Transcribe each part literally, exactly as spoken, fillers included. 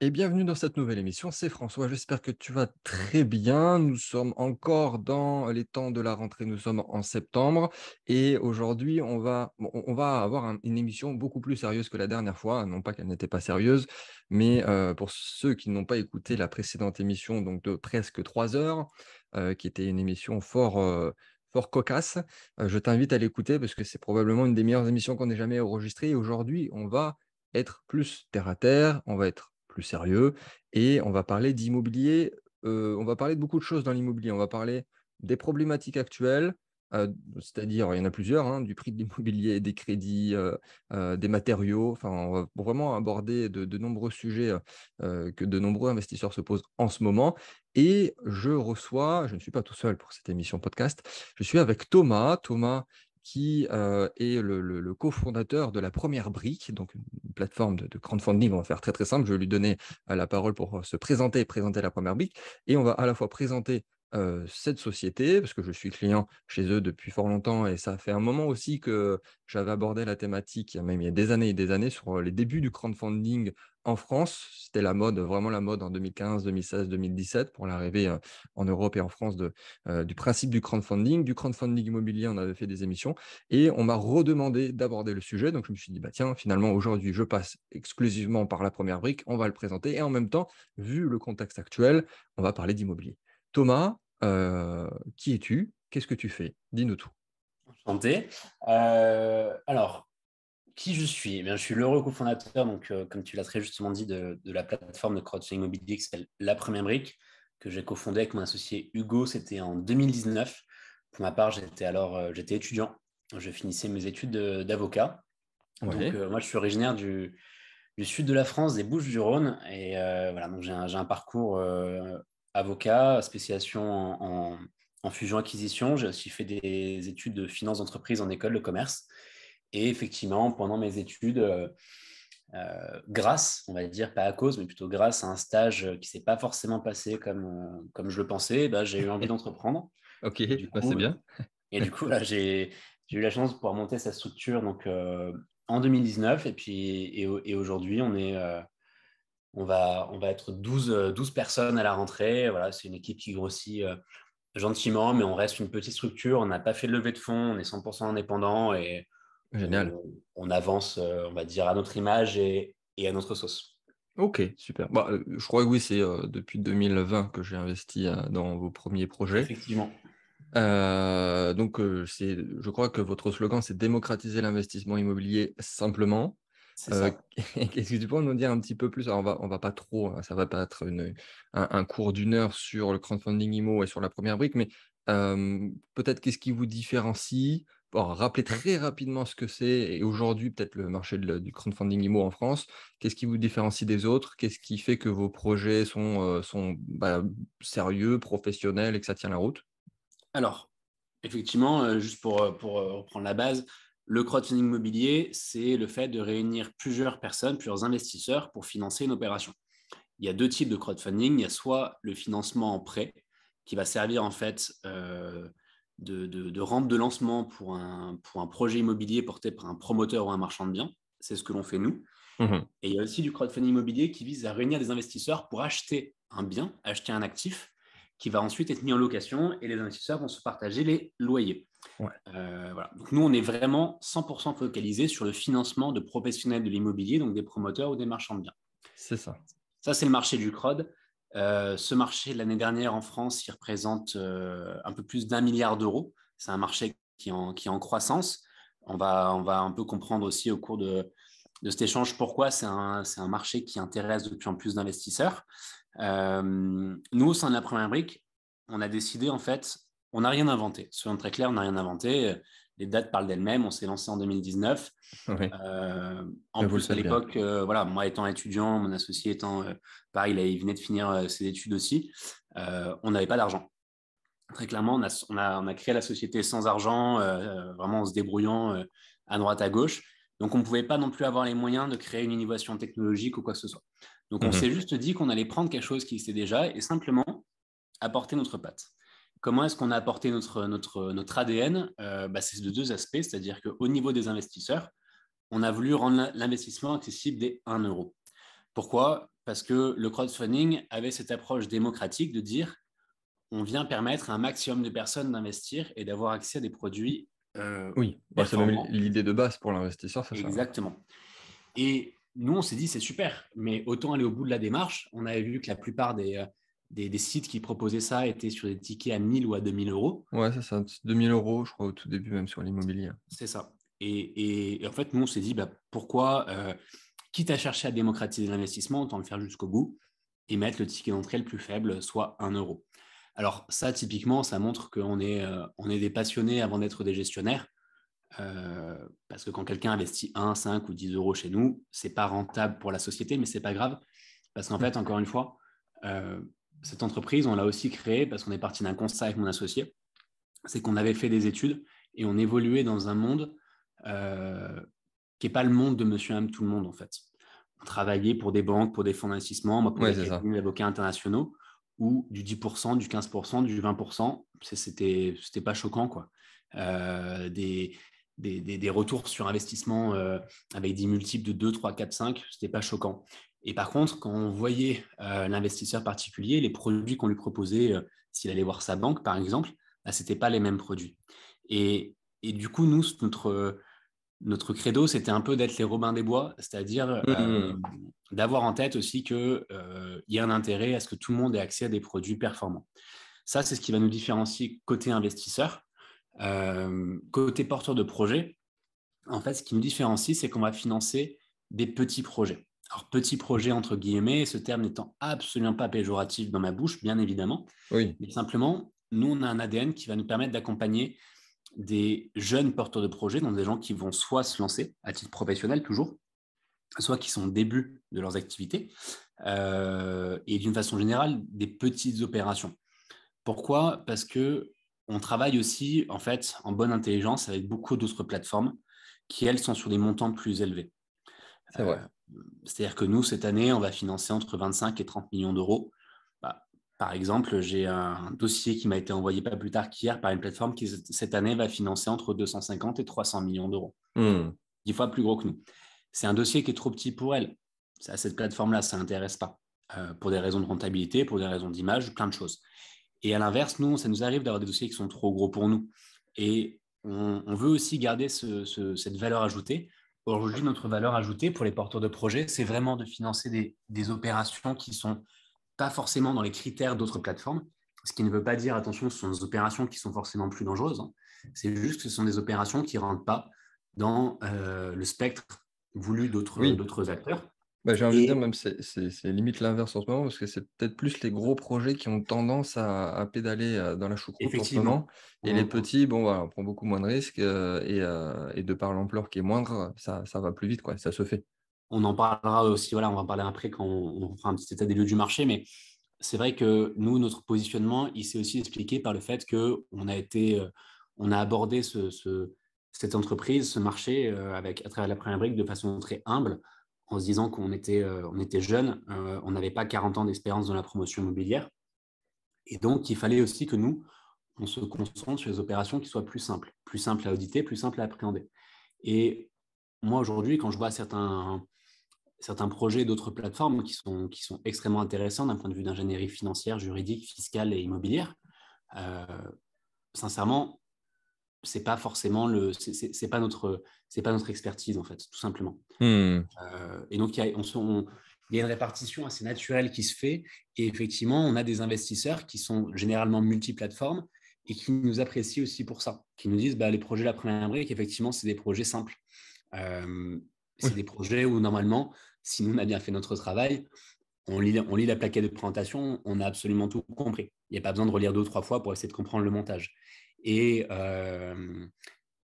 Et bienvenue dans cette nouvelle émission, c'est François, j'espère que tu vas très bien. Nous sommes encore dans les temps de la rentrée, nous sommes en septembre et aujourd'hui on va, on va avoir une émission beaucoup plus sérieuse que la dernière fois, non pas qu'elle n'était pas sérieuse, mais euh, pour ceux qui n'ont pas écouté la précédente émission donc de presque trois heures, euh, qui était une émission fort... Euh, fort cocasse. Je t'invite à l'écouter parce que c'est probablement une des meilleures émissions qu'on ait jamais enregistrées. Et aujourd'hui, on va être plus terre à terre, on va être plus sérieux et on va parler d'immobilier. Euh, on va parler de beaucoup de choses dans l'immobilier. On va parler des problématiques actuelles, euh, c'est-à-dire, il y en a plusieurs, hein, du prix de l'immobilier, des crédits, euh, euh, des matériaux. Enfin, on va vraiment aborder de, de nombreux sujets euh, que de nombreux investisseurs se posent en ce moment. Et je reçois, je ne suis pas tout seul pour cette émission podcast, je suis avec Thomas, Thomas qui euh, est le, le, le cofondateur de la première brique, donc une plateforme de, de crowdfunding. On va faire très très simple, je vais lui donner la parole pour se présenter, présenter la première brique, et on va à la fois présenter euh, cette société, parce que je suis client chez eux depuis fort longtemps, et ça fait un moment aussi que j'avais abordé la thématique, même il y a des années et des années, sur les débuts du crowdfunding en France. C'était la mode, vraiment la mode en deux mille quinze, deux mille seize, deux mille dix-sept pour l'arrivée en Europe et en France de, euh, du principe du crowdfunding. Du crowdfunding immobilier, on avait fait des émissions et on m'a redemandé d'aborder le sujet. Donc, je me suis dit, bah, tiens, finalement, aujourd'hui, je passe exclusivement par la première brique, on va le présenter. Et en même temps, vu le contexte actuel, on va parler d'immobilier. Thomas, euh, qui es-tu? Qu'est-ce que tu fais? Dis-nous tout. Enchanté. Euh, alors... Qui je suis? Eh bien, je suis l'heureux cofondateur, donc, euh, comme tu l'as très justement dit, de, de la plateforme de crowdfunding immobilier qui s'appelle La Première Brique, que j'ai cofondée avec mon associé Hugo, c'était en deux mille dix-neuf. Pour ma part, j'étais alors euh, j'étais étudiant, je finissais mes études de, d'avocat. Ouais. Donc, euh, moi, je suis originaire du, du sud de la France, des Bouches-du-Rhône, et euh, voilà, donc j'ai un, j'ai un parcours euh, avocat, spécialisation en, en, en fusion-acquisition. J'ai aussi fait des études de finance d'entreprise en école de commerce. Et effectivement, pendant mes études, euh, euh, grâce, on va dire, pas à cause, mais plutôt grâce à un stage qui ne s'est pas forcément passé comme, euh, comme je le pensais, bah, j'ai eu envie d'entreprendre. Ok, du coup, bah, c'est bien. Et du coup, là, j'ai, j'ai eu la chance de pouvoir monter sa structure donc, euh, en deux mille dix-neuf. Et, puis, et, et aujourd'hui, on, est, euh, on, va, on va être douze, douze personnes à la rentrée. Voilà, c'est une équipe qui grossit euh, gentiment, mais on reste une petite structure. On n'a pas fait de levée de fonds, on est cent pour cent indépendant et... Génial. On, on avance, on va dire, à notre image et, et à notre sauce. Ok, super. Bah, je crois que oui, c'est euh, depuis deux mille vingt que j'ai investi euh, dans vos premiers projets. Effectivement. Euh, donc, euh, c'est, je crois que votre slogan, c'est « démocratiser l'investissement immobilier simplement ». C'est ça. Euh, qu'est-ce que tu pourrais nous dire un petit peu plus? Alors, on va, on va pas trop, ça va pas être une, un, un cours d'une heure sur le crowdfunding immo et sur la première brique, mais euh, peut-être qu'est-ce qui vous différencie? Bon, rappelez très rapidement ce que c'est et aujourd'hui peut-être le marché de, du crowdfunding immo en France. Qu'est-ce qui vous différencie des autres? Qu'est-ce qui fait que vos projets sont, euh, sont bah, sérieux, professionnels et que ça tient la route? Alors, effectivement, euh, juste pour, pour euh, reprendre la base, le crowdfunding immobilier, c'est le fait de réunir plusieurs personnes, plusieurs investisseurs pour financer une opération. Il y a deux types de crowdfunding. Il y a soit le financement en prêt qui va servir en fait... Euh, De, de, de rampe de lancement pour un, pour un projet immobilier porté par un promoteur ou un marchand de biens. C'est ce que l'on fait nous. Mmh. Et il y a aussi du crowdfunding immobilier qui vise à réunir des investisseurs pour acheter un bien, acheter un actif qui va ensuite être mis en location et les investisseurs vont se partager les loyers. Ouais. Euh, voilà. Donc nous, on est vraiment cent pour cent focalisé sur le financement de professionnels de l'immobilier, donc des promoteurs ou des marchands de biens. C'est ça. Ça, c'est le marché du crowd. Euh, ce marché, l'année dernière en France, il représente euh, un peu plus d'un milliard d'euros. C'est un marché qui est en, qui est en croissance. On va, on va un peu comprendre aussi au cours de, de cet échange pourquoi c'est un, c'est un marché qui intéresse de plus en plus d'investisseurs. Euh, nous, au sein de la Première Brique, on a décidé, en fait, on n'a rien inventé. Soyons très clairs, on n'a rien inventé. Les dates parlent d'elles-mêmes. On s'est lancé en deux mille dix-neuf. Oui. Euh, en ça plus, à l'époque, euh, voilà, moi étant étudiant, mon associé étant, euh, pareil, là, il venait de finir euh, ses études aussi, euh, on n'avait pas d'argent. Très clairement, on a, on a, on a créé la société sans argent, euh, vraiment en se débrouillant euh, à droite, à gauche. Donc, on ne pouvait pas non plus avoir les moyens de créer une innovation technologique ou quoi que ce soit. Donc, on mm-hmm. s'est juste dit qu'on allait prendre quelque chose qui existait déjà et simplement apporter notre patte. Comment est-ce qu'on a apporté notre, notre, notre A D N? euh, bah, c'est de deux aspects, c'est-à-dire qu'au niveau des investisseurs, on a voulu rendre l'investissement accessible dès un euro. Pourquoi? parce que le crowdfunding avait cette approche démocratique de dire on vient permettre à un maximum de personnes d'investir et d'avoir accès à des produits euh, oui, c'est même l'idée de base pour l'investisseur. Ça exactement. Ça. Et nous, on s'est dit, c'est super, mais autant aller au bout de la démarche. On avait vu que la plupart des, des, des sites qui proposaient ça étaient sur des tickets à mille ou à deux mille euros. Ouais, c'est ça, deux mille euros, je crois, au tout début, même sur l'immobilier. C'est ça. Et, et, et en fait, nous, on s'est dit, bah, pourquoi, euh, quitte à chercher à démocratiser l'investissement, autant le faire jusqu'au bout et mettre le ticket d'entrée le plus faible, soit un euro. Alors ça, typiquement, ça montre qu'on est, euh, on est des passionnés avant d'être des gestionnaires, euh, parce que quand quelqu'un investit un, cinq ou dix euros chez nous, ce n'est pas rentable pour la société, mais ce n'est pas grave, parce qu'en fait, encore une fois, euh, cette entreprise, on l'a aussi créée parce qu'on est parti d'un constat avec mon associé, c'est qu'on avait fait des études et on évoluait dans un monde euh, qui n'est pas le monde de monsieur et madame tout le monde, en fait. On travaillait pour des banques, pour des fonds d'investissement, moi pour ouais, des cabinets d'avocats internationaux, ou du dix pour cent, du quinze pour cent, du vingt pour cent, c'était, c'était pas choquant, quoi. Euh, des, des, des, des retours sur investissement euh, avec des multiples de deux, trois, quatre, cinq, c'était pas choquant. Et par contre, quand on voyait euh, l'investisseur particulier, les produits qu'on lui proposait, euh, s'il allait voir sa banque, par exemple, bah, c'était pas les mêmes produits. Et, et du coup, nous, notre, notre credo, c'était un peu d'être les Robins des Bois, c'est-à-dire... Euh, mmh. d'avoir en tête aussi qu'il euh, y a un intérêt à ce que tout le monde ait accès à des produits performants. Ça, c'est ce qui va nous différencier côté investisseur. Euh, côté porteur de projet, en fait, ce qui nous différencie, c'est qu'on va financer des petits projets. Alors, petits projets entre guillemets, ce terme n'étant absolument pas péjoratif dans ma bouche, bien évidemment. Oui. Mais simplement, nous, on a un A D N qui va nous permettre d'accompagner des jeunes porteurs de projets, donc des gens qui vont soit se lancer, à titre professionnel toujours, soit qui sont au début de leurs activités, euh, et d'une façon générale, des petites opérations. Pourquoi ? Parce qu'on travaille aussi, en fait, en bonne intelligence avec beaucoup d'autres plateformes qui, elles, sont sur des montants plus élevés. C'est vrai. Euh, c'est-à-dire que nous, cette année, on va financer entre vingt-cinq et trente millions d'euros. Bah, par exemple, j'ai un dossier qui m'a été envoyé pas plus tard qu'hier par une plateforme qui, cette année, va financer entre deux cent cinquante et trois cents millions d'euros. Mmh. Dix fois plus gros que nous. C'est un dossier qui est trop petit pour elle. À cette plateforme-là, ça n'intéresse pas euh, pour des raisons de rentabilité, pour des raisons d'image, plein de choses. Et à l'inverse, nous, ça nous arrive d'avoir des dossiers qui sont trop gros pour nous. Et on, on veut aussi garder ce, ce, cette valeur ajoutée. Aujourd'hui, notre valeur ajoutée pour les porteurs de projets, c'est vraiment de financer des, des opérations qui ne sont pas forcément dans les critères d'autres plateformes. Ce qui ne veut pas dire, attention, ce sont des opérations qui sont forcément plus dangereuses. Hein. C'est juste que ce sont des opérations qui ne rentrent pas dans euh, le spectre voulu d'autres, oui. d'autres acteurs. Bah, j'ai envie et... de dire, même c'est, c'est, c'est limite l'inverse en ce moment, parce que c'est peut-être plus les gros projets qui ont tendance à, à pédaler dans la choucroute en ce moment. Et on... les petits, bon, voilà, on prend beaucoup moins de risques euh, et, euh, et de par l'ampleur qui est moindre, ça, ça va plus vite, quoi, ça se fait. On en parlera aussi, voilà, on va en parler après quand on, on fera un petit état des lieux du marché, mais c'est vrai que nous, notre positionnement, il s'est aussi expliqué par le fait qu'on a, été, on a abordé ce... ce cette entreprise, ce marché, euh, avec, à travers la première brique, de façon très humble, en se disant qu'on était, euh, on était jeunes, euh, on n'avait pas quarante ans d'expérience dans la promotion immobilière. Et donc, il fallait aussi que nous, on se concentre sur les opérations qui soient plus simples, plus simples à auditer, plus simples à appréhender. Et moi, aujourd'hui, quand je vois certains, certains projets d'autres plateformes qui sont, qui sont extrêmement intéressants d'un point de vue d'ingénierie financière, juridique, fiscale et immobilière, euh, sincèrement, c'est pas forcément le c'est, c'est, c'est pas notre c'est pas notre expertise en fait, tout simplement. Mmh. Euh, et donc il y a on, on, y a une répartition assez naturelle qui se fait, et effectivement on a des investisseurs qui sont généralement multiplateformes et qui nous apprécient aussi pour ça, qui nous disent bah les projets la première brique, effectivement c'est des projets simples, euh, c'est oui. des projets où normalement si nous on a bien fait notre travail, on lit on lit la plaquette de présentation, on a absolument tout compris, il n'y a pas besoin de relire deux ou trois fois pour essayer de comprendre le montage. Et, euh,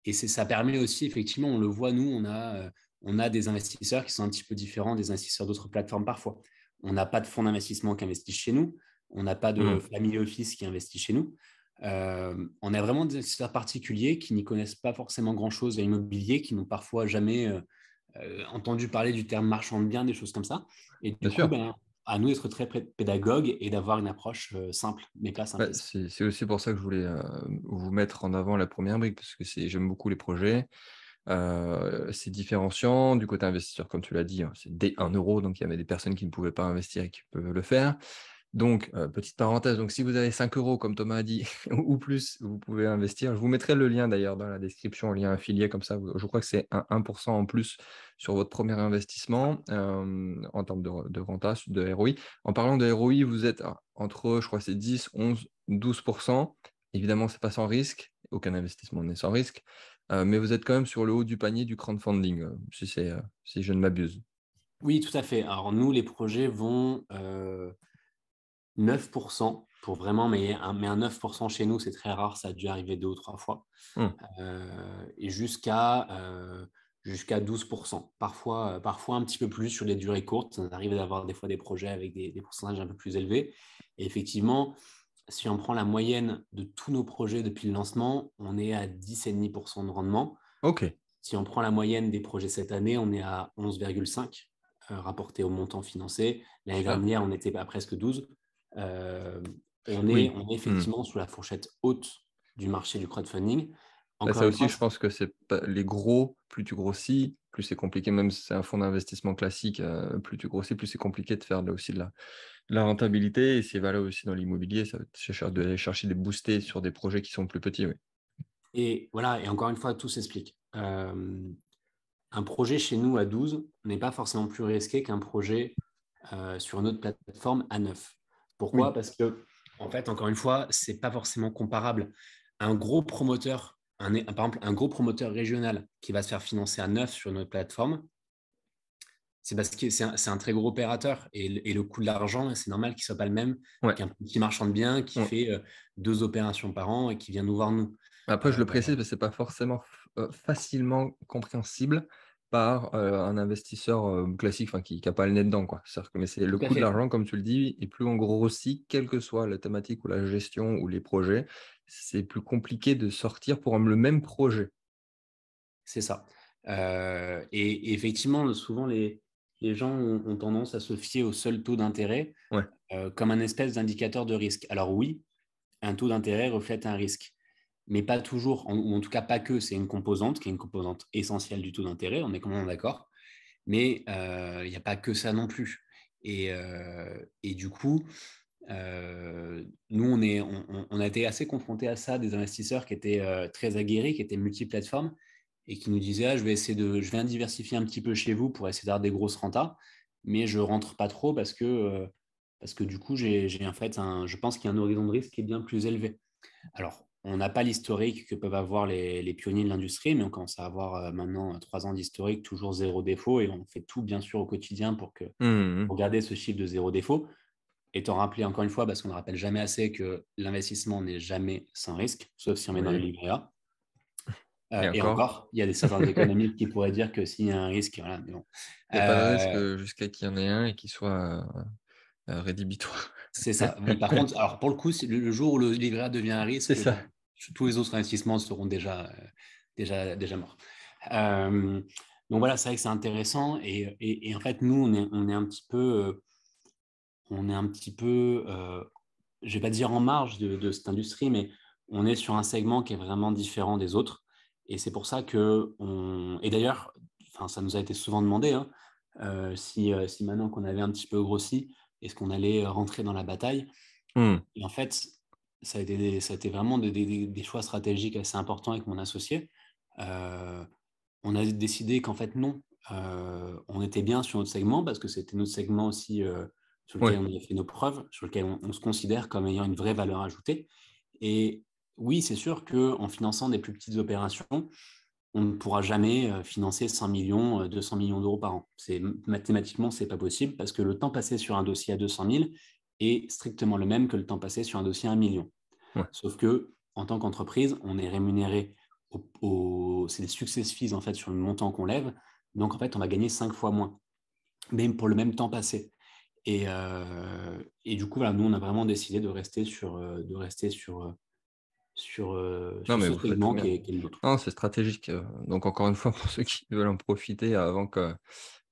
et c'est, ça permet aussi, effectivement, on le voit, nous, on a, on a des investisseurs qui sont un petit peu différents des investisseurs d'autres plateformes parfois. On n'a pas de fonds d'investissement qui investissent chez nous, on n'a pas de mmh. family office qui investit chez nous. Euh, on a vraiment des investisseurs particuliers qui n'y connaissent pas forcément grand-chose à l'immobilier, qui n'ont parfois jamais euh, entendu parler du terme marchand de biens, des choses comme ça. Et du coup, ben, à nous d'être très pédagogue et d'avoir une approche simple, mais pas simple. Bah, c'est, c'est aussi pour ça que je voulais euh, vous mettre en avant la première brique, parce que c'est, j'aime beaucoup les projets. Euh, c'est différenciant du côté investisseur, comme tu l'as dit, hein, c'est dès un euro, donc il y avait des personnes qui ne pouvaient pas investir et qui peuvent le faire. Donc, euh, petite parenthèse, donc si vous avez cinq euros, comme Thomas a dit, ou plus, vous pouvez investir. Je vous mettrai le lien d'ailleurs dans la description, le lien affilié, comme ça, je crois que c'est un pour cent en plus sur votre premier investissement euh, en termes de, de renta, de R O I. En parlant de R O I, vous êtes entre, je crois, c'est dix, onze, douze pour cent. Évidemment, ce n'est pas sans risque, aucun investissement n'est sans risque, euh, mais vous êtes quand même sur le haut du panier du crowdfunding, euh, si, c'est, euh, si je ne m'abuse. Oui, tout à fait. Alors, nous, les projets vont... Euh... neuf pour cent pour vraiment, mais un, mais un neuf pour cent chez nous, c'est très rare, ça a dû arriver deux ou trois fois, mmh. euh, et jusqu'à, euh, jusqu'à douze pour cent, parfois, euh, parfois un petit peu plus sur des durées courtes. On arrive d'avoir des fois des projets avec des, des pourcentages un peu plus élevés, et effectivement, si on prend la moyenne de tous nos projets depuis le lancement, on est à dix virgule cinq pour cent de rendement. Okay. Si on prend la moyenne des projets cette année, on est à onze virgule cinq pour cent euh, rapporté au montant financé. L'année dernière, on était à presque douze pour cent. Euh, on, est, oui. on est effectivement mmh. sous la fourchette haute du marché du crowdfunding. Encore ça, ça aussi, fois, je pense que c'est pas... les gros, plus tu grossis, plus c'est compliqué, même si c'est un fonds d'investissement classique, euh, plus tu grossis, plus c'est compliqué de faire là, aussi de la, de la rentabilité. Et c'est valable aussi dans l'immobilier, ça va être de chercher des boostés sur des projets qui sont plus petits. Oui. Et voilà, et encore une fois, tout s'explique. Euh, un projet chez nous à douze n'est pas forcément plus risqué qu'un projet euh, sur une autre plateforme à neuf. Pourquoi ? Parce que, en fait, encore une fois, ce n'est pas forcément comparable. Un gros promoteur, un, un, par exemple, un gros promoteur régional qui va se faire financer à neuf sur notre plateforme, c'est parce que c'est un, c'est un très gros opérateur. Et, et le coût de l'argent, c'est normal qu'il ne soit pas le même ouais. qu'un petit marchand de biens qui ouais. fait euh, deux opérations par an et qui vient nous voir nous. Après, je le précise, parce que ce n'est pas forcément euh, facilement compréhensible par euh, un investisseur euh, classique qui n'a pas le nez dedans, quoi. C'est-à-dire que, mais c'est le coût de l'argent, comme tu le dis, et plus on grossit, quelle que soit la thématique ou la gestion ou les projets, c'est plus compliqué de sortir pour le même projet. C'est ça. Euh, et, et effectivement, souvent, les, les gens ont, ont tendance à se fier au seul taux d'intérêt ouais. euh, comme un espèce d'indicateur de risque. Alors oui, un taux d'intérêt reflète un risque. Mais pas toujours, ou en tout cas pas que, c'est une composante qui est une composante essentielle du taux d'intérêt, on est complètement d'accord, mais il euh, n'y a pas que ça non plus. Et, euh, et du coup, euh, nous, on, est, on, on a été assez confrontés à ça, des investisseurs qui étaient euh, très aguerris, qui étaient multiplateformes, et qui nous disaient ah, « je vais essayer de, je vais diversifier un petit peu chez vous pour essayer d'avoir des grosses rentas, mais je ne rentre pas trop parce que, euh, parce que du coup, j'ai, j'ai en fait un, je pense qu'il y a un horizon de risque qui est bien plus élevé. » Alors, on n'a pas l'historique que peuvent avoir les, les pionniers de l'industrie, mais on commence à avoir maintenant trois ans d'historique, toujours zéro défaut, et on fait tout, bien sûr, au quotidien pour, que, mmh. pour garder ce chiffre de zéro défaut. Étant rappelé, encore une fois, parce qu'on ne rappelle jamais assez que l'investissement n'est jamais sans risque, sauf si on met oui. dans le livret A. Euh, et, et encore, il y a des certains économistes qui pourraient dire que s'il y a un risque, voilà, mais bon. Il n'y a euh, pas de risque jusqu'à qu'il y en ait un et qu'il soit... Euh, rédhibitoire. C'est ça. Oui, par contre, alors pour le coup, c'est le, le jour où le livret A devient un risque, ça. Tous les autres investissements seront déjà, euh, déjà, déjà morts. Euh, donc voilà, c'est vrai que c'est intéressant. Et, et, et en fait, nous, on est, on est un petit peu, euh, on est un petit peu, euh, je vais pas dire en marge de, de cette industrie, mais on est sur un segment qui est vraiment différent des autres. Et c'est pour ça que, on... et d'ailleurs, enfin, ça nous a été souvent demandé, hein, euh, si, euh, si maintenant qu'on avait un petit peu grossi, est-ce qu'on allait rentrer dans la bataille mmh. Et en fait, ça a été, des, ça a été vraiment des, des, des choix stratégiques assez importants avec mon associé. Euh, on a décidé qu'en fait, non. Euh, on était bien sur notre segment parce que c'était notre segment aussi euh, sur lequel ouais. on a fait nos preuves, sur lequel on, on se considère comme ayant une vraie valeur ajoutée. Et oui, c'est sûr qu'en finançant des plus petites opérations, on ne pourra jamais financer cent millions, deux cents millions d'euros par an. C'est, mathématiquement, ce n'est pas possible parce que le temps passé sur un dossier à deux cent mille est strictement le même que le temps passé sur un dossier à un million. Ouais. Sauf qu'en tant qu'entreprise, on est rémunéré, au, au, c'est des success fees en fait, sur le montant qu'on lève. Donc, en fait, on va gagner cinq fois moins, même pour le même temps passé. Et, euh, et du coup, voilà, nous, on a vraiment décidé de rester sur... De rester sur sur, euh, non, sur ce segment qui est, qui est le... Non, c'est stratégique. Donc, encore une fois, pour ceux qui veulent en profiter avant que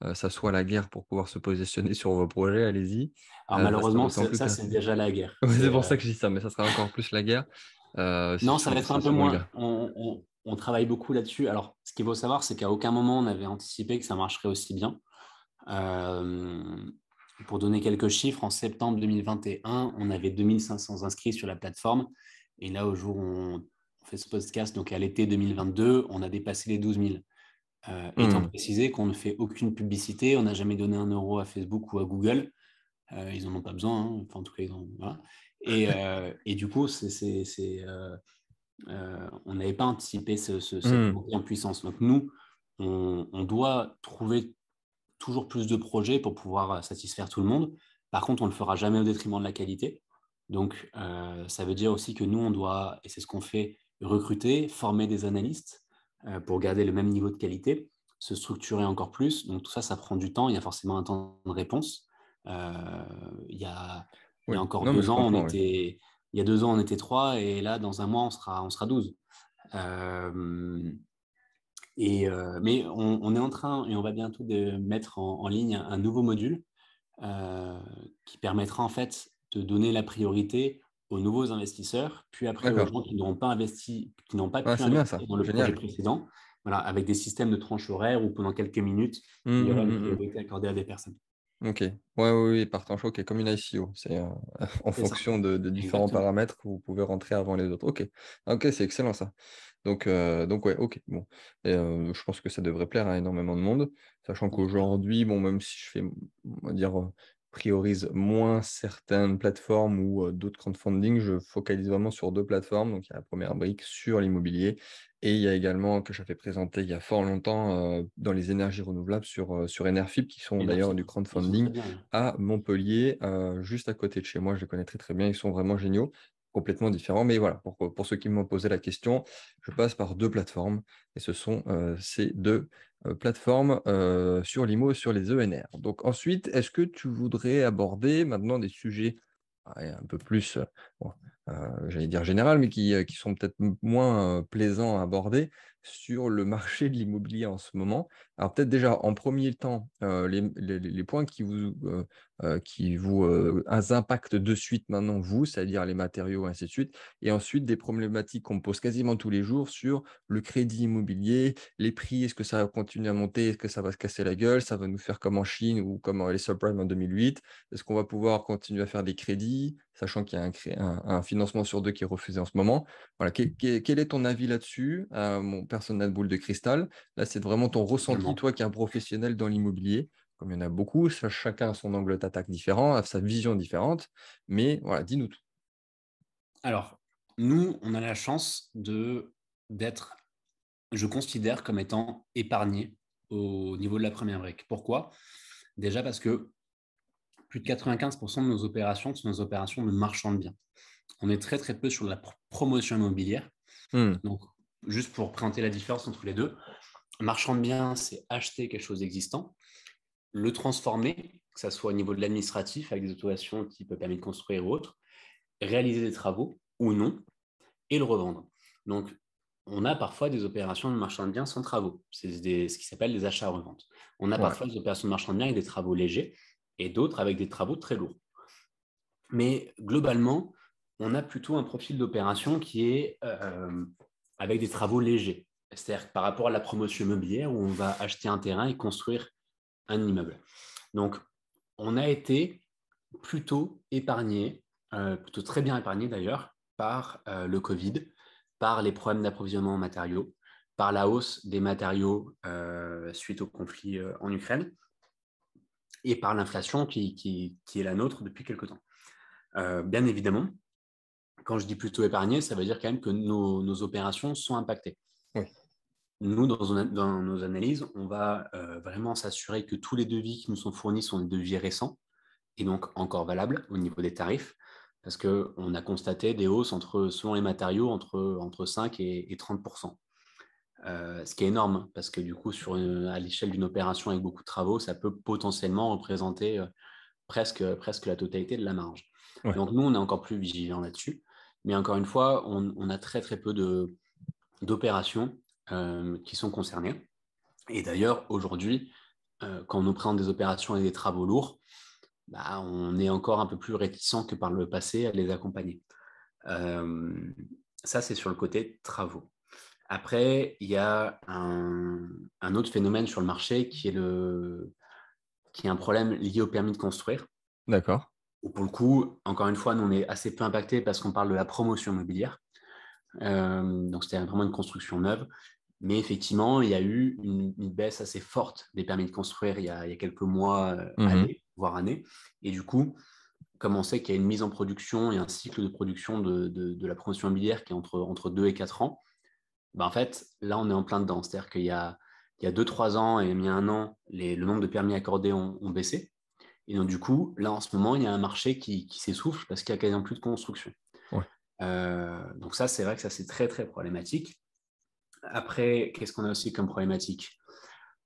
euh, ça soit la guerre pour pouvoir se positionner sur vos projets, allez-y. Alors, euh, malheureusement, ça, ça c'est déjà la guerre. Ouais, c'est, c'est pour euh... ça que je dis ça, mais ça sera encore plus la guerre. Euh, non, ça va être un peu moins. On, on, on travaille beaucoup là-dessus. Alors, ce qu'il faut savoir, c'est qu'à aucun moment, on avait anticipé que ça marcherait aussi bien. Euh, pour donner quelques chiffres, en septembre deux mille vingt et un, on avait deux mille cinq cents inscrits sur la plateforme. Et là, au jour où on fait ce podcast, donc à l'été deux mille vingt-deux, on a dépassé les douze mille. Euh, mmh. Étant précisé qu'on ne fait aucune publicité, on n'a jamais donné un euro à Facebook ou à Google. Euh, ils n'en ont pas besoin. Hein. Enfin, en tout cas, ils ont... voilà. Et, euh, et du coup, c'est, c'est, c'est, euh, euh, on n'avait pas anticipé ce, ce, cette mmh. montée en puissance. Donc, nous, on, on doit trouver toujours plus de projets pour pouvoir satisfaire tout le monde. Par contre, on ne le fera jamais au détriment de la qualité. Donc, euh, ça veut dire aussi que nous, on doit, et c'est ce qu'on fait, recruter, former des analystes euh, pour garder le même niveau de qualité, se structurer encore plus. Donc, tout ça, ça prend du temps. Il y a forcément un temps de réponse. Euh, il y a... Il y a encore non, deux ans, on était, oui. il y a deux ans, on était trois, et là, dans un mois, on sera, on sera douze. Euh, et euh, mais on, on est en train, et on va bientôt de mettre en, en ligne un nouveau module euh, qui permettra en fait de donner la priorité aux nouveaux investisseurs, puis après D'accord. aux gens qui n'ont pas investi, qui n'ont pas ah, pu investir bien, dans le Génial. projet précédent, voilà, avec des systèmes de tranches horaires où pendant quelques minutes, mmh, il y aura une priorité accordée à des personnes. Ok, oui, ouais, ouais, par temps choc, comme une I C O, c'est euh, en c'est fonction de, de différents Exactement. paramètres que vous pouvez rentrer avant les autres. Ok, ok, c'est excellent ça. Donc, euh, donc ouais, ok, bon. Et, euh, je pense que ça devrait plaire à énormément de monde, sachant qu'aujourd'hui, bon, même si je fais, on va dire, euh, priorise moins certaines plateformes ou euh, d'autres crowdfunding, je focalise vraiment sur deux plateformes. Donc, il y a la première brique sur l'immobilier et il y a également, que j'avais présenté il y a fort longtemps, euh, dans les énergies renouvelables sur, euh, sur Enerfip, qui sont et d'ailleurs du crowdfunding à Montpellier, euh, juste à côté de chez moi. Je les connais très, très bien. Ils sont vraiment géniaux, complètement différents. Mais voilà, pour, pour ceux qui m'ont posé la question, je passe par deux plateformes et ce sont euh, ces deux plateforme euh, sur l'I M O et sur les E N R. Donc ensuite, est-ce que tu voudrais aborder maintenant des sujets un peu plus, bon, euh, j'allais dire général, mais qui, qui sont peut-être moins euh, plaisants à aborder sur le marché de l'immobilier en ce moment? Alors peut-être déjà en premier temps, euh, les, les, les points qui vous, euh, qui vous euh, impactent de suite maintenant vous, c'est-à-dire les matériaux, ainsi de suite, et ensuite des problématiques qu'on pose quasiment tous les jours sur le crédit immobilier, les prix, est-ce que ça va continuer à monter, est-ce que ça va se casser la gueule, ça va nous faire comme en Chine ou comme les subprimes en deux mille huit, est-ce qu'on va pouvoir continuer à faire des crédits, sachant qu'il y a un, un, un financement sur deux qui est refusé en ce moment. Voilà, quel, quel est ton avis là-dessus? euh, mon, Personne n'a de boule de cristal. Là, c'est vraiment ton ressenti, Exactement. toi qui es un professionnel dans l'immobilier, comme il y en a beaucoup, chacun a son angle d'attaque différent, a sa vision différente, mais voilà, dis-nous tout. Alors, nous, on a la chance de, d'être, je considère comme étant épargné au niveau de la première brique. Pourquoi ? Déjà parce que plus de quatre-vingt-quinze pour cent de nos opérations sont nos opérations de marchand de biens. On est très, très peu sur la pr- promotion immobilière. Mmh. Donc, juste pour présenter la différence entre les deux, marchand de biens, c'est acheter quelque chose d'existant, le transformer, que ce soit au niveau de l'administratif, avec des autorisations type permis de construire ou autre, réaliser des travaux ou non, et le revendre. Donc, on a parfois des opérations de marchand de biens sans travaux. C'est des, ce qui s'appelle des achats-reventes. On a ouais. parfois des opérations de marchand de biens avec des travaux légers et d'autres avec des travaux très lourds. Mais globalement, on a plutôt un profil d'opération qui est... Euh, avec des travaux légers, c'est-à-dire que par rapport à la promotion immobilière où on va acheter un terrain et construire un immeuble. Donc, on a été plutôt épargné, euh, plutôt très bien épargné d'ailleurs, par euh, le Covid, par les problèmes d'approvisionnement en matériaux, par la hausse des matériaux euh, suite au conflit euh, en Ukraine et par l'inflation qui, qui, qui est la nôtre depuis quelque temps. Euh, bien évidemment, quand je dis plutôt épargné, ça veut dire quand même que nos, nos opérations sont impactées. Oui. Nous, dans, dans nos analyses, on va euh, vraiment s'assurer que tous les devis qui nous sont fournis sont des devis récents et donc encore valables au niveau des tarifs, parce qu'on a constaté des hausses entre, selon les matériaux entre, entre cinq et, et trente pour cent. Euh, ce qui est énorme, parce que du coup, sur une, à l'échelle d'une opération avec beaucoup de travaux, ça peut potentiellement représenter euh, presque, presque la totalité de la marge. Ouais. Donc nous, on est encore plus vigilants là-dessus. Mais encore une fois, on, on a très, très peu de, d'opérations euh, qui sont concernées. Et d'ailleurs, aujourd'hui, euh, quand on nous présente des opérations et des travaux lourds, bah, on est encore un peu plus réticent que par le passé à les accompagner. Euh, ça, c'est sur le côté travaux. Après, il y a un, un autre phénomène sur le marché qui est, le, qui est un problème lié au permis de construire. D'accord. Où pour le coup, encore une fois, nous, on est assez peu impacté parce qu'on parle de la promotion immobilière. Euh, donc, c'était vraiment une construction neuve. Mais effectivement, il y a eu une, une baisse assez forte des permis de construire il y a, il y a quelques mois, mmh. années, voire années. Et du coup, comme on sait qu'il y a une mise en production et un cycle de production de, de, de la promotion immobilière qui est entre, entre deux et quatre ans, ben en fait, là, on est en plein dedans. C'est-à-dire qu'il y a, il y a deux à trois ans et il y a un an, les, le nombre de permis accordés ont, ont baissé. Et donc, du coup, là, en ce moment, il y a un marché qui, qui s'essouffle parce qu'il n'y a quasiment plus de construction. Ouais. Euh, donc ça, c'est vrai que ça, c'est très, très problématique. Après, qu'est-ce qu'on a aussi comme problématique ?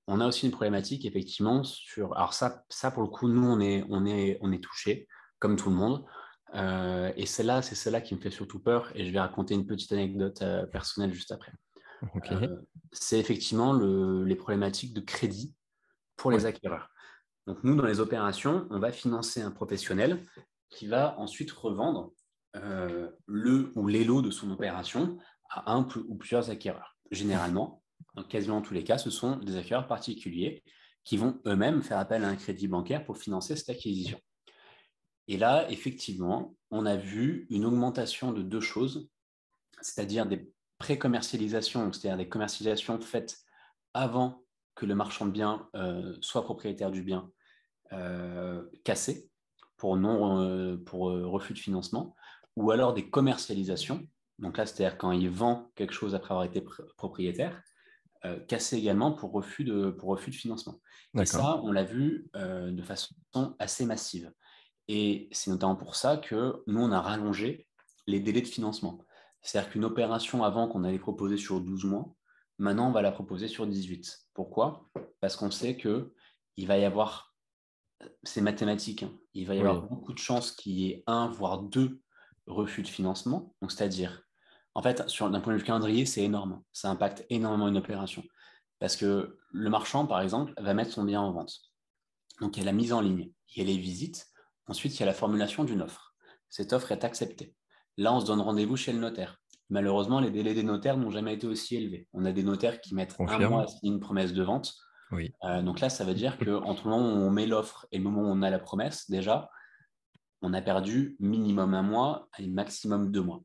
On a aussi une problématique, effectivement, sur... Alors ça, ça pour le coup, nous, on est, on est, on est touchés, comme tout le monde. Euh, et celle-là, c'est celle-là qui me fait surtout peur. Et je vais raconter une petite anecdote euh, personnelle juste après. Okay. Euh, c'est effectivement le, les problématiques de crédit pour les acquéreurs. Donc, nous, dans les opérations, on va financer un professionnel qui va ensuite revendre euh, le ou les lots de son opération à un ou plusieurs acquéreurs. Généralement, dans quasiment tous les cas, ce sont des acquéreurs particuliers qui vont eux-mêmes faire appel à un crédit bancaire pour financer cette acquisition. Et là, effectivement, on a vu une augmentation de deux choses, c'est-à-dire des pré-commercialisations, c'est-à-dire des commercialisations faites avant que le marchand de biens euh, soit propriétaire du bien euh, cassé pour, non, euh, pour euh, refus de financement, ou alors des commercialisations. Donc là, c'est-à-dire quand il vend quelque chose après avoir été pr- propriétaire, euh, cassé également pour refus de, pour refus de financement. D'accord. Et ça, on l'a vu euh, de façon assez massive. Et c'est notamment pour ça que nous, on a rallongé les délais de financement. C'est-à-dire qu'une opération avant qu'on allait proposer sur douze mois, maintenant, on va la proposer sur dix-huit. Pourquoi ? Parce qu'on sait qu'il va y avoir, c'est mathématique, hein, il va y oui. avoir beaucoup de chances qu'il y ait un, voire deux refus de financement. Donc, c'est-à-dire, en fait, sur, d'un point de vue calendrier, c'est énorme. Ça impacte énormément une opération. Parce que le marchand, par exemple, va mettre son bien en vente. Donc, il y a la mise en ligne, il y a les visites. Ensuite, il y a la formulation d'une offre. Cette offre est acceptée. Là, on se donne rendez-vous chez le notaire. Malheureusement, les délais des notaires n'ont jamais été aussi élevés. On a des notaires qui mettent Confirme. un mois à signer une promesse de vente. Oui. Euh, donc là, ça veut dire qu'entre le moment où on met l'offre et le moment où on a la promesse, déjà, on a perdu minimum un mois et maximum deux mois.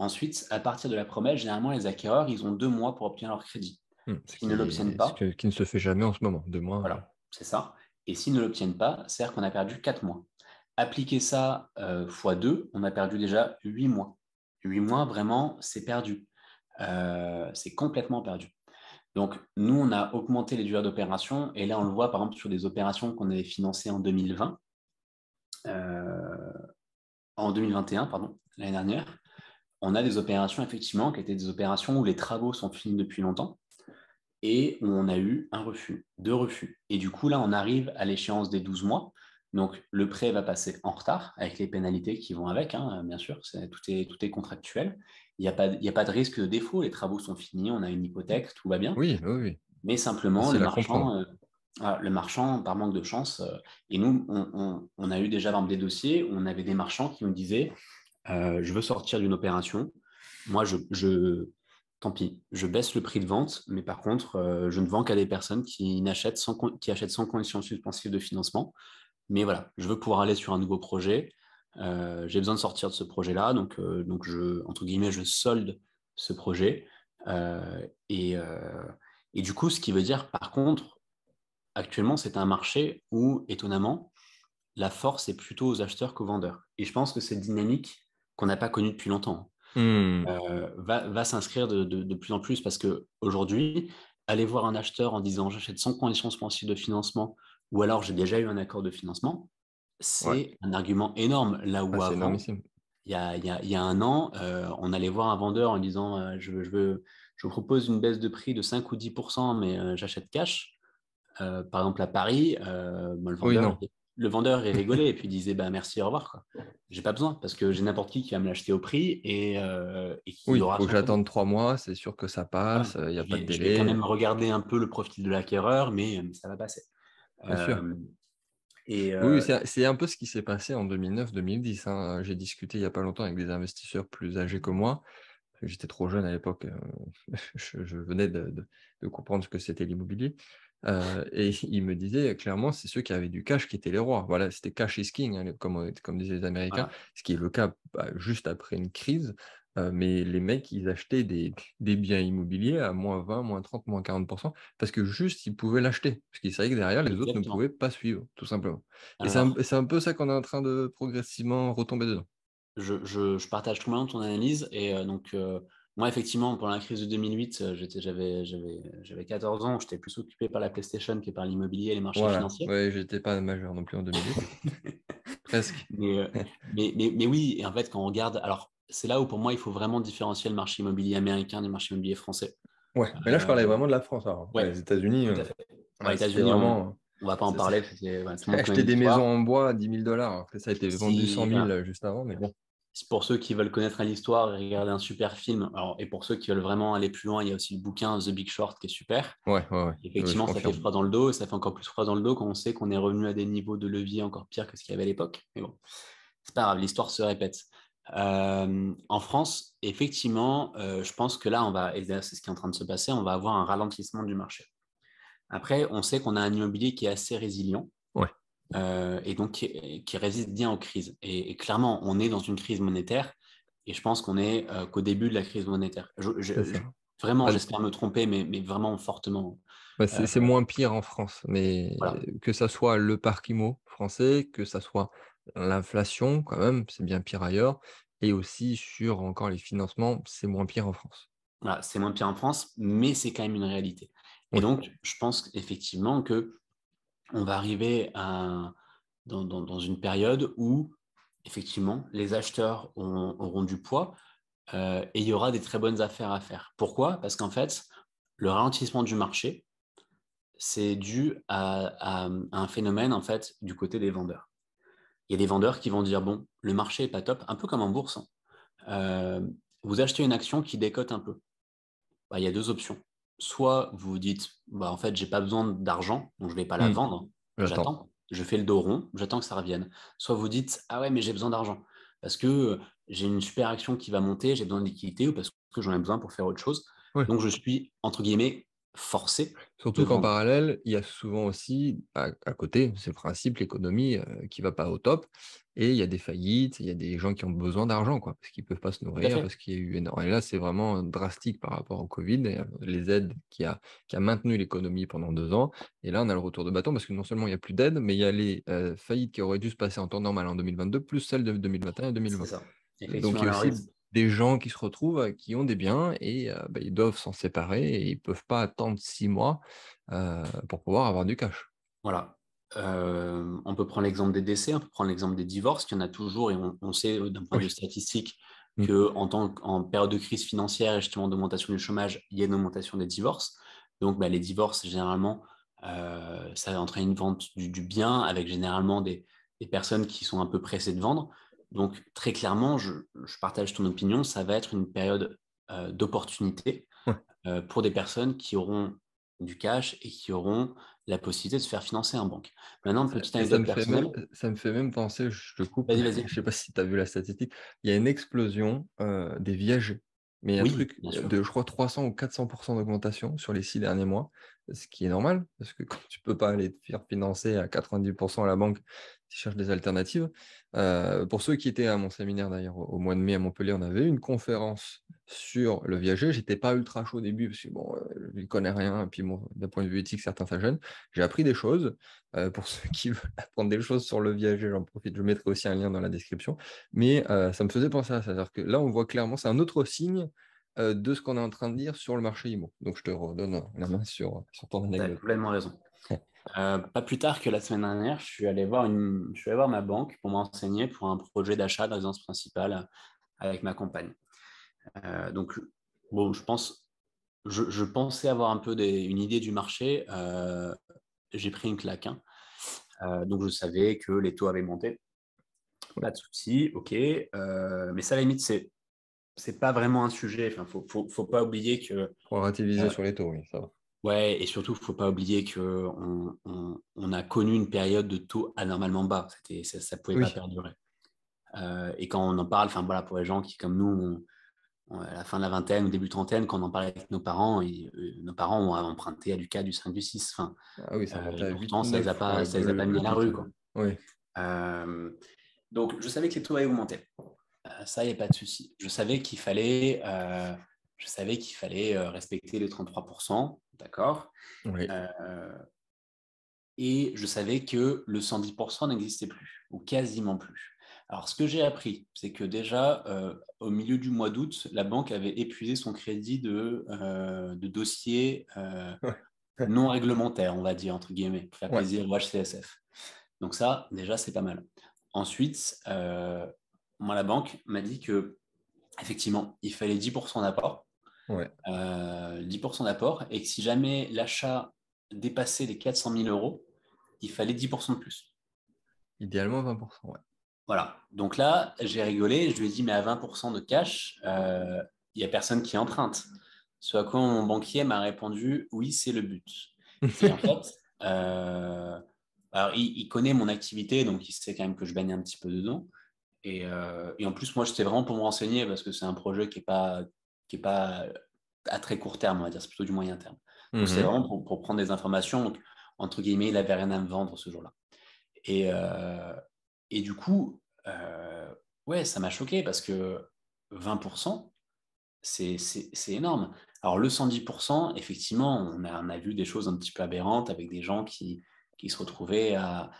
Ensuite, à partir de la promesse, généralement, les acquéreurs, ils ont deux mois pour obtenir leur crédit. Hum, S'ils ne l'obtiennent pas... Ce qui ne se fait jamais en ce moment, deux mois. Voilà, c'est ça. Et s'ils ne l'obtiennent pas, c'est-à-dire qu'on a perdu quatre mois. Appliquer ça euh, fois deux, on a perdu déjà huit mois. huit mois, vraiment, c'est perdu. Euh, c'est complètement perdu. Donc, nous, on a augmenté les durées d'opération. Et là, on le voit, par exemple, sur des opérations qu'on avait financées en deux mille vingt, euh, en deux mille vingt et un, pardon, l'année dernière. On a des opérations, effectivement, qui étaient des opérations où les travaux sont finis depuis longtemps et où on a eu un refus, deux refus. Et du coup, là, on arrive à l'échéance des douze mois. Donc, le prêt va passer en retard avec les pénalités qui vont avec, hein, bien sûr, c'est, tout, est, tout est contractuel. Il n'y a, a pas de risque de défaut, les travaux sont finis, on a une hypothèque, tout va bien. Oui, oui, oui. Mais simplement, le marchand, euh, voilà, le marchand, par manque de chance, euh, et nous, on, on, on a eu déjà dans des dossiers où on avait des marchands qui nous disaient euh, « je veux sortir d'une opération, moi, je, je, tant pis, je baisse le prix de vente, mais par contre, euh, je ne vends qu'à des personnes qui, n'achètent sans, qui achètent sans condition suspensive de financement. Mais voilà, je veux pouvoir aller sur un nouveau projet. Euh, j'ai besoin de sortir de ce projet-là. Donc, euh, donc je, entre guillemets, je solde ce projet. Euh, et, euh, et du coup, ce qui veut dire, par contre, actuellement, c'est un marché où, étonnamment, la force est plutôt aux acheteurs qu'aux vendeurs. Et je pense que cette dynamique qu'on n'a pas connue depuis longtemps mmh. euh, va, va s'inscrire de, de, de plus en plus. Parce qu'aujourd'hui, aller voir un acheteur en disant « j'achète sans condition suspensive de financement », ou alors j'ai déjà eu un accord de financement, c'est ouais. un argument énorme. Là où ah, avant, il y a, y, a, y a un an, euh, on allait voir un vendeur en disant euh, « je, je, veux, je vous propose une baisse de prix de cinq ou dix pour cent, mais euh, j'achète cash euh, ». Par exemple, à Paris, euh, bah, le, vendeur, oui, le vendeur est rigolé et puis disait bah, « merci, au revoir ». Je n'ai pas besoin parce que j'ai n'importe qui qui va me l'acheter au prix. Et, euh, et qui oui, il faut que j'attende trois mois, c'est sûr que ça passe, il ouais, n'y a pas de délai. Je vais quand même regarder un peu le profil de l'acquéreur, mais euh, ça va passer. Bien sûr. Euh, et euh... Oui, c'est, c'est un peu ce qui s'est passé en deux mille neuf deux mille dix. Hein. J'ai discuté il n'y a pas longtemps avec des investisseurs plus âgés que moi. j'étais trop jeune à l'époque, euh, je, je venais de, de, de comprendre ce que c'était l'immobilier. Euh, et il me disait clairement, c'est ceux qui avaient du cash qui étaient les rois. Voilà, c'était cash is king, hein, comme, comme disaient les Américains, ah. ce qui est le cas bah, juste après une crise. Euh, mais les mecs, ils achetaient des, des biens immobiliers à moins vingt, moins trente, moins quarante pour cent parce que juste, ils pouvaient l'acheter. Parce qu'ils savaient que derrière, les autres Exactement. ne pouvaient pas suivre, tout simplement. Alors, et c'est un, c'est un peu ça qu'on est en train de progressivement retomber dedans. Je, je, je partage complètement ton analyse. Et euh, donc, euh, moi, effectivement, pendant la crise de deux mille huit, j'étais, j'avais, j'avais, j'avais quatorze ans. J'étais plus occupé par la PlayStation que par l'immobilier et les marchés voilà. financiers. Oui, je n'étais pas majeur non plus en deux mille huit. Presque. Mais, euh, mais, mais, mais oui, et en fait, quand on regarde... alors c'est là où, pour moi, il faut vraiment différencier le marché immobilier américain du marché immobilier français. Ouais, mais là, je parlais euh, vraiment de la France. Alors. Ouais, les États-Unis, euh, ouais, États-Unis vraiment... on ne va pas en c'est parler. Ouais, acheter des maisons en bois à dix mille dollars. Ça a été si, vendu cent mille voilà. juste avant, mais bon. C'est pour ceux qui veulent connaître l'histoire et regarder un super film. Alors, et pour ceux qui veulent vraiment aller plus loin, il y a aussi le bouquin The Big Short qui est super. Ouais, ouais, ouais. Effectivement, ouais, ça fait froid dans le dos. Et ça fait encore plus froid dans le dos quand on sait qu'on est revenu à des niveaux de levier encore pires que ce qu'il y avait à l'époque. Mais bon, c'est pas grave, l'histoire se répète. Euh, en France, effectivement, euh, je pense que là, on va, et c'est ce qui est en train de se passer, on va avoir un ralentissement du marché. Après, on sait qu'on a un immobilier qui est assez résilient ouais. euh, et donc qui, qui résiste bien aux crises. Et, et clairement, on est dans une crise monétaire et je pense qu'on est euh, qu'au début de la crise monétaire. Je, je, je, vraiment, ouais. j'espère me tromper, mais, mais vraiment fortement. Bah, c'est, euh, c'est moins pire en France, mais voilà. que ça soit le parc immo français, que ça soit l'inflation, quand même, c'est bien pire ailleurs. Et aussi sur encore les financements, c'est moins pire en France. Voilà, c'est moins pire en France, mais c'est quand même une réalité. Et oui. donc, je pense effectivement qu'on va arriver à, dans, dans, dans une période où, effectivement, les acheteurs ont, auront du poids euh, et il y aura des très bonnes affaires à faire. Pourquoi ? Parce qu'en fait, le ralentissement du marché, c'est dû à, à, à un phénomène en fait, du côté des vendeurs. Il y a des vendeurs qui vont dire, bon, le marché n'est pas top, un peu comme en bourse. Hein. Euh, vous achetez une action qui décote un peu. Bah, il y a deux options. Soit vous vous dites, bah, en fait, je n'ai pas besoin d'argent, donc je ne vais pas la mmh. vendre. J'attends. j'attends, je fais le dos rond, j'attends que ça revienne. Soit vous dites, ah ouais, mais j'ai besoin d'argent parce que j'ai une super action qui va monter, j'ai besoin de liquidité ou parce que j'en ai besoin pour faire autre chose. Oui. Donc, je suis, entre guillemets, forcé. Surtout qu'en vendre. Parallèle, il y a souvent aussi, à, à côté, c'est le principe, l'économie euh, qui ne va pas au top. Et il y a des faillites, il y a des gens qui ont besoin d'argent, quoi, parce qu'ils ne peuvent pas se nourrir, parce qu'il y a eu énormément. Et là, c'est vraiment drastique par rapport au Covid, et les aides qui a, qui a maintenu l'économie pendant deux ans. Et là, on a le retour de bâton, parce que non seulement il n'y a plus d'aide, mais il y a les euh, faillites qui auraient dû se passer en temps normal en deux mille vingt-deux, plus celles de deux mille vingt et un et deux mille vingt. C'est ça. Donc, il y a aussi... risque. des gens qui se retrouvent, qui ont des biens et euh, bah, ils doivent s'en séparer et ils ne peuvent pas attendre six mois euh, pour pouvoir avoir du cash. Voilà. Euh, on peut prendre l'exemple des décès, on peut prendre l'exemple des divorces, qu'il y en a toujours et on, on sait d'un point oui. de vue statistique mmh. qu'en en en période de crise financière et justement d'augmentation du chômage, il y a une augmentation des divorces. Donc, bah, les divorces, généralement, euh, ça entraîne une vente du, du bien avec généralement des, des personnes qui sont un peu pressées de vendre. Donc, très clairement, je, je partage ton opinion, ça va être une période euh, d'opportunité ouais. euh, pour des personnes qui auront du cash et qui auront la possibilité de se faire financer en banque. Maintenant, petite anecdote personnelle. Même, ça me fait même penser, je te coupe, vas-y, vas-y. je ne sais pas si tu as vu la statistique, il y a une explosion euh, des viagers. Mais il y a oui, un truc de, je crois, trois cents ou quatre cents pour cent d'augmentation sur les six derniers mois, ce qui est normal, parce que quand tu ne peux pas aller te faire financer à quatre-vingt-dix pour cent à la banque, tu cherches des alternatives. Euh, pour ceux qui étaient à mon séminaire, d'ailleurs, au mois de mai à Montpellier, on avait une conférence sur le viager. Je n'étais pas ultra chaud au début, parce que bon, euh, je ne connais rien. Et puis, bon, d'un point de vue éthique, certains ça gêne. J'ai appris des choses. Euh, pour ceux qui veulent apprendre des choses sur le viager, j'en profite. Je mettrai aussi un lien dans la description. Mais euh, ça me faisait penser à ça. C'est-à-dire que là, on voit clairement, c'est un autre signe euh, de ce qu'on est en train de dire sur le marché immo. Donc, je te redonne la main sur, sur ton anecdote. Tu as complètement raison. Euh, pas plus tard que la semaine dernière, je suis allé voir, une... je suis allé voir ma banque pour m'enseigner pour un projet d'achat de résidence principale avec ma compagne. Euh, donc, bon, je pense, je, je pensais avoir un peu des, une idée du marché. Euh, j'ai pris une claque. Hein. Euh, donc, je savais que les taux avaient monté. Pas de souci, ok. Euh, mais ça, à la limite, c'est, c'est pas vraiment un sujet. Enfin, faut, faut, faut pas oublier que. Pour relativiser euh, sur les taux, oui, ça va. Ouais, et surtout, il ne faut pas oublier qu'on on, on a connu une période de taux anormalement bas. C'était, ça ne pouvait oui. pas perdurer. Euh, et quand on en parle, enfin voilà, pour les gens qui, comme nous, à la fin de la vingtaine, au début de trentaine, quand on en parlait avec nos parents, et, euh, nos parents ont emprunté à du quatre, du cinq, du six. Enfin, ah oui, ça euh, pourtant, ça ne les a pas, ça les a pas mis à la rue, quoi. Oui. Euh, donc, je savais que les taux allaient augmenter. Euh, ça, il n'y a pas de souci. Je savais qu'il fallait, euh, je savais qu'il fallait euh, respecter les trente-trois pour cent, d'accord. Oui. Euh, et je savais que le cent dix pour cent n'existait plus, ou quasiment plus. Alors, ce que j'ai appris, c'est que déjà, euh, au milieu du mois d'août, la banque avait épuisé son crédit de, euh, de dossiers euh, ouais. non réglementaires, on va dire, entre guillemets, pour faire plaisir ouais. au H C S F. Donc ça, déjà, c'est pas mal. Ensuite, euh, moi, la banque m'a dit que, effectivement, il fallait dix pour cent d'apport, ouais. euh, dix pour cent d'apport, et que si jamais l'achat dépassait les quatre cent mille euros, il fallait dix pour cent de plus. Idéalement, vingt pour cent, ouais. Voilà, donc là, j'ai rigolé, je lui ai dit, mais à vingt pour cent de cash, il euh, n'y a personne qui emprunte. Ce à quoi mon banquier m'a répondu, oui, c'est le but. Et en fait, euh, alors, il, il connaît mon activité, donc il sait quand même que je baigne un petit peu dedans. Et, euh, et en plus, moi, j'étais vraiment pour me renseigner parce que c'est un projet qui n'est pas, qui est pas à très court terme, on va dire, c'est plutôt du moyen terme. Donc, mm-hmm. c'est vraiment pour, pour prendre des informations. Donc, entre guillemets, il n'avait rien à me vendre ce jour-là. Et... Euh, Et du coup, euh, ouais, ça m'a choqué parce que vingt pour cent, c'est, c'est, c'est énorme. Alors, le cent dix pour cent, effectivement, on a, on a vu des choses un petit peu aberrantes avec des gens qui, qui se retrouvaient à,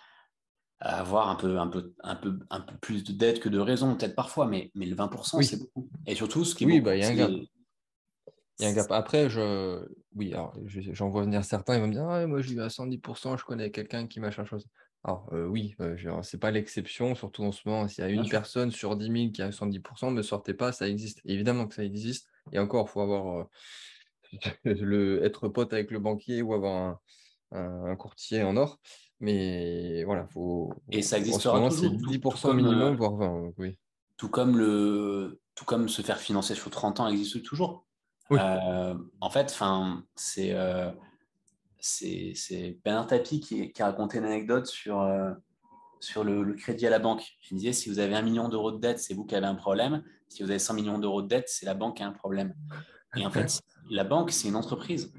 à avoir un peu, un, peu, un, peu, un peu plus de dettes que de raison, peut-être parfois, mais, mais le vingt pour cent, oui. c'est beaucoup. Et surtout, ce qui est oui, beaucoup, bah, y a un gap. Il y a un gap. Après, je... oui, alors, j'en vois venir certains, ils vont me dire ah, moi, je suis à cent dix pour cent, je connais quelqu'un qui machin chose. Alors euh, oui, euh, ce n'est pas l'exception, surtout en ce moment. S'il y a une personne sur dix mille qui a cent dix pour cent, ne sortez pas, ça existe. Évidemment que ça existe. Et encore, il faut avoir euh, le, être pote avec le banquier ou avoir un, un courtier en or. Mais voilà, faut. Et ça existera en ce moment, toujours. C'est dix pour cent tout minimum, euh, voire vingt. Donc, oui. Tout comme le, tout comme se faire financer sur trente ans existe toujours. Oui. Euh, en fait, enfin, c'est. Euh... C'est, c'est Bernard Tapie qui, qui a raconté une anecdote sur, euh, sur le, le crédit à la banque. Il disait, si vous avez un million d'euros de dette, c'est vous qui avez un problème. Si vous avez cent millions d'euros de dette, c'est la banque qui a un problème. Et en fait, la banque, c'est une entreprise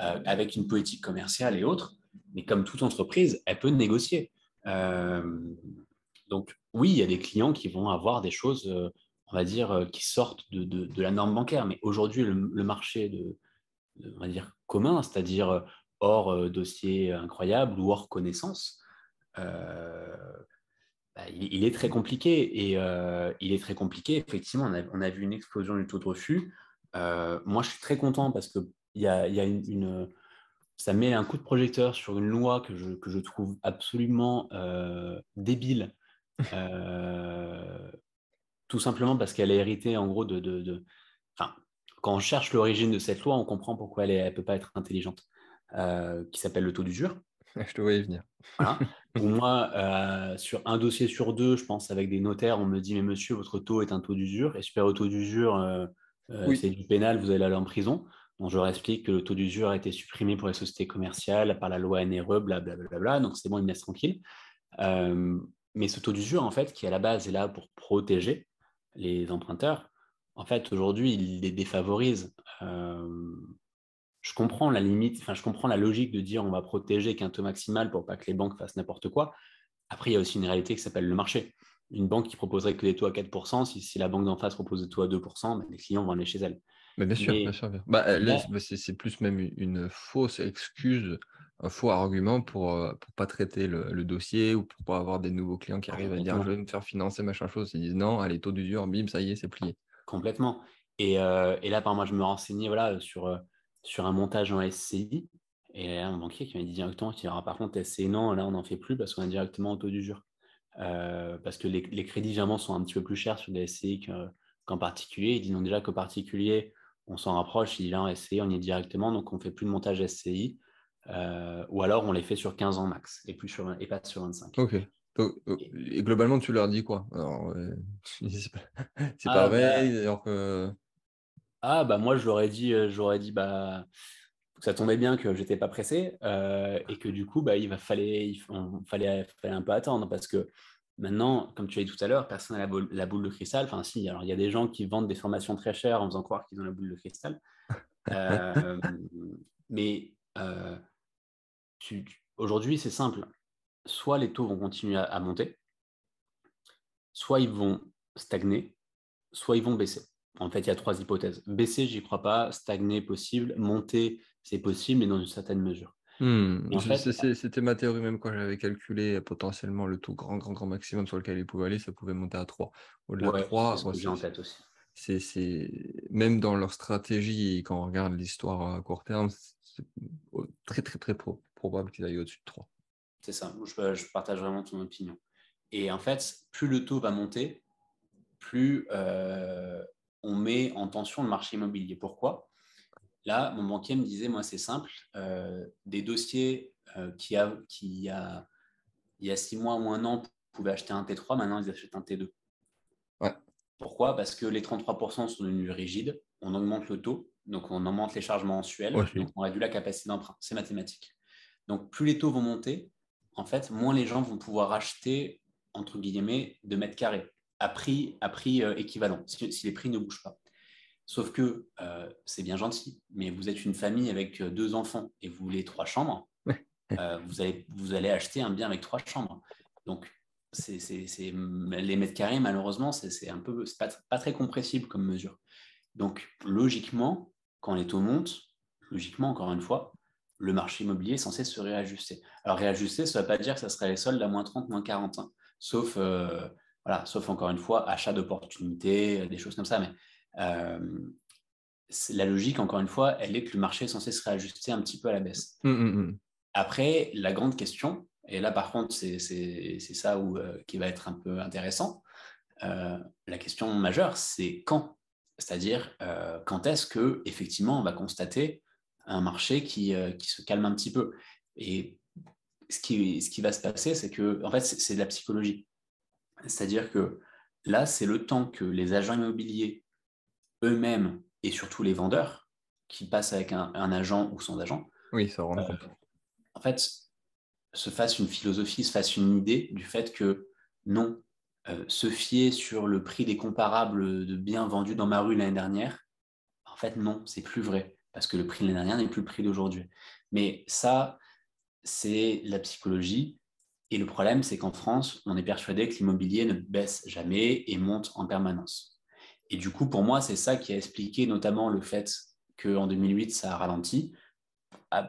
euh, avec une politique commerciale et autres. Mais comme toute entreprise, elle peut négocier. Euh, donc, oui, il y a des clients qui vont avoir des choses, euh, on va dire, euh, qui sortent de, de, de la norme bancaire. Mais aujourd'hui, le, le marché de, de, on va dire, commun, c'est-à-dire... Euh, hors euh, dossier incroyable ou hors connaissance, euh, bah, il, il est très compliqué. Et euh, il est très compliqué, effectivement, on a, on a vu une explosion du taux de refus. Euh, moi, je suis très content parce que y a, y a une, une, ça met un coup de projecteur sur une loi que je, que je trouve absolument euh, débile, euh, tout simplement parce qu'elle est héritée, en gros, de... de, de enfin, quand on cherche l'origine de cette loi, on comprend pourquoi elle ne peut pas être intelligente. Euh, qui s'appelle le taux d'usure. Je te voyais venir. Voilà. Pour moi, euh, sur un dossier sur deux, je pense avec des notaires, on me dit « Mais monsieur, votre taux est un taux d'usure. Et super au taux d'usure, euh, euh, oui. c'est du pénal, vous allez aller en prison. » Donc, je leur explique que le taux d'usure a été supprimé pour les sociétés commerciales par la loi N R E, blablabla. Donc, c'est bon, ils me laissent tranquille. Euh, mais ce taux d'usure, en fait, qui à la base est là pour protéger les emprunteurs, en fait, aujourd'hui, il les défavorise. Euh, Je comprends la limite, enfin, je comprends la logique de dire on va protéger qu'un taux maximal pour pas que les banques fassent n'importe quoi. Après, il y a aussi une réalité qui s'appelle le marché. Une banque qui proposerait que des taux à quatre pour cent, si, si la banque d'en face propose des taux à deux pour cent, ben, les clients vont aller chez elle. Mais bien, sûr, bien sûr, bien sûr. Bah, là, là, c'est, c'est plus même une fausse excuse, un faux argument pour ne pas traiter le, le dossier ou pour ne pas avoir des nouveaux clients qui arrivent à dire je vais me faire financer, machin chose. Ils disent non, allez, taux d'usure, bim, ça y est, c'est plié. Complètement. Et, euh, et là, par moi, je me renseignais voilà, sur. Euh, sur un montage en S C I, et là, un banquier qui m'a dit directement, qui dira, par contre, S C I, non, là, on n'en fait plus parce qu'on est directement au taux d'usure. Euh, parce que les, les crédits, généralement, sont un petit peu plus chers sur des S C I qu'en, qu'en particulier. Ils disent donc déjà qu'en particulier, on s'en rapproche, il est en S C I, on y est directement, donc on ne fait plus de montage S C I, euh, ou alors on les fait sur quinze ans max, et, plus sur, et pas sur vingt-cinq. OK. Et globalement, tu leur dis quoi alors, euh, c'est pas, c'est ah, pas vrai, bah... alors que... Ah, bah moi, je leur ai dit, j'aurais dit bah, que ça tombait bien que je n'étais pas pressé euh, et que du coup, bah, il va, fallait, il fallait, fallait un peu attendre parce que Maintenant, comme tu l'as dit tout à l'heure, personne n'a la boule, la boule de cristal. Enfin, si, alors il y a des gens qui vendent des formations très chères en faisant croire qu'ils ont la boule de cristal. Euh, mais euh, tu, tu, aujourd'hui, c'est simple. Soit les taux vont continuer à, à monter, soit ils vont stagner, soit ils vont baisser. En fait, il y a trois hypothèses. Baisser, j'y crois pas. Stagner, possible. Monter, c'est possible, mais dans une certaine mesure. Hmm, fait, c'était ma théorie, même quand j'avais calculé potentiellement le taux grand, grand, grand maximum sur lequel il pouvait aller, ça pouvait monter à trois. Au-delà ouais, de trois, c'est ce que j'ai en tête aussi. C'est, c'est... Même dans leur stratégie, quand on regarde l'histoire à court terme, c'est très, très, très pro- probable qu'ils aillent au-dessus de trois. C'est ça, je, je partage vraiment ton opinion. Et en fait, plus le taux va monter, plus euh, on met en tension le marché immobilier. Pourquoi ? Là, mon banquier me disait, moi, c'est simple, euh, des dossiers euh, qui, a, qui il y a, il y a six mois ou un an pouvaient acheter un T trois, maintenant, ils achètent un T deux. Ouais. Pourquoi ? Parce que les trente-trois pour cent sont devenus rigides, on augmente le taux, donc on augmente les charges mensuelles, ouais, donc on réduit la capacité d'emprunt. C'est mathématique. Donc, plus les taux vont monter, en fait, moins les gens vont pouvoir acheter, entre guillemets, de mètres carrés à prix, à prix euh, équivalent, si, si les prix ne bougent pas. Sauf que euh, c'est bien gentil, mais vous êtes une famille avec deux enfants et vous voulez trois chambres, euh, vous, allez, vous allez acheter un bien avec trois chambres. Donc, c'est, c'est, c'est, les mètres carrés, malheureusement, c'est, c'est, un peu, c'est pas, pas très compressible comme mesure. Donc, logiquement, quand les taux montent, logiquement, encore une fois, le marché immobilier est censé se réajuster. Alors, réajuster, ça ne veut pas dire que ça serait les soldes à moins trente, moins quarante, hein, sauf, euh, voilà, sauf, encore une fois, achat d'opportunités, des choses comme ça, mais... Euh, c'est la logique, encore une fois, elle est que le marché est censé se réajuster un petit peu à la baisse. Mmh, mmh. Après, la grande question, et là par contre c'est, c'est, c'est ça où, euh, qui va être un peu intéressant, euh, la question majeure, c'est quand, c'est-à-dire euh, quand est-ce que effectivement on va constater un marché qui, euh, qui se calme un petit peu. Et ce qui, ce qui va se passer, c'est que en fait c'est, c'est de la psychologie, c'est-à-dire que là c'est le temps que les agents immobiliers eux-mêmes, et surtout les vendeurs qui passent avec un, un agent ou sans agent, oui, ça rend euh, compte. En fait, se fassent une philosophie, se fassent une idée du fait que non, euh, se fier sur le prix des comparables de biens vendus dans ma rue l'année dernière, en fait non, c'est plus vrai, parce que le prix de l'année dernière n'est plus le prix d'aujourd'hui. Mais ça, c'est la psychologie, et le problème, c'est qu'en France, on est persuadé que l'immobilier ne baisse jamais et monte en permanence. Et du coup, pour moi, c'est ça qui a expliqué notamment le fait qu'en deux mille huit, ça a ralenti,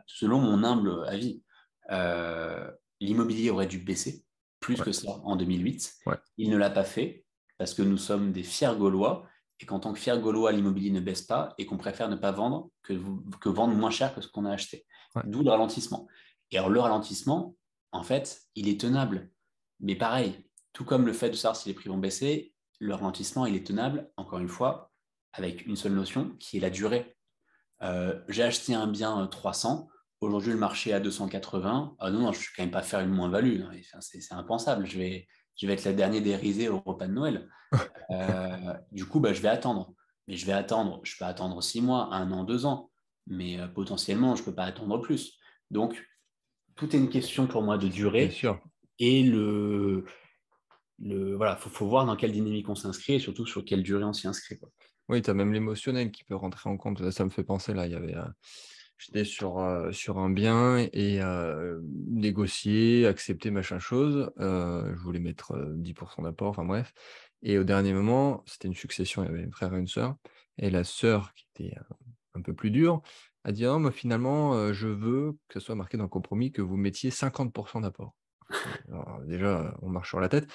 selon mon humble avis. Euh, l'immobilier aurait dû baisser plus ouais. que ça en deux mille huit. Ouais. Il ne l'a pas fait parce que nous sommes des fiers Gaulois et qu'en tant que fiers Gaulois, l'immobilier ne baisse pas et qu'on préfère ne pas vendre que, que vendre moins cher que ce qu'on a acheté. Ouais. D'où le ralentissement. Et alors, le ralentissement, en fait, il est tenable. Mais pareil, tout comme le fait de savoir si les prix vont baisser, le ralentissement, il est tenable, encore une fois, avec une seule notion, qui est la durée. Euh, j'ai acheté un bien trois cents, aujourd'hui le marché est à deux cent quatre-vingts. Ah non, non, je ne vais quand même pas faire une moins-value, enfin, c'est, c'est impensable. Je vais, je vais être la dernière des risées au repas de Noël. Euh, du coup, bah, je vais attendre. Mais je vais attendre, je peux attendre six mois, un an, deux ans, mais euh, potentiellement, je ne peux pas attendre plus. Donc, tout est une question pour moi de durée. Bien sûr. Et le... Le, voilà, il faut, faut voir dans quelle dynamique on s'inscrit et surtout sur quelle durée on s'y inscrit, quoi. Oui, tu as même l'émotionnel qui peut rentrer en compte. Là, ça me fait penser, là, il y avait, euh, j'étais sur, euh, sur un bien et euh, négocier, accepter, machin chose. Euh, je voulais mettre euh, dix pour cent d'apport, enfin bref. Et au dernier moment, c'était une succession, il y avait un frère et une sœur. Et la sœur, qui était euh, un peu plus dure, a dit non, mais finalement, euh, je veux que ce soit marqué dans le compromis que vous mettiez cinquante pour cent d'apport. Alors, déjà, on marche sur la tête.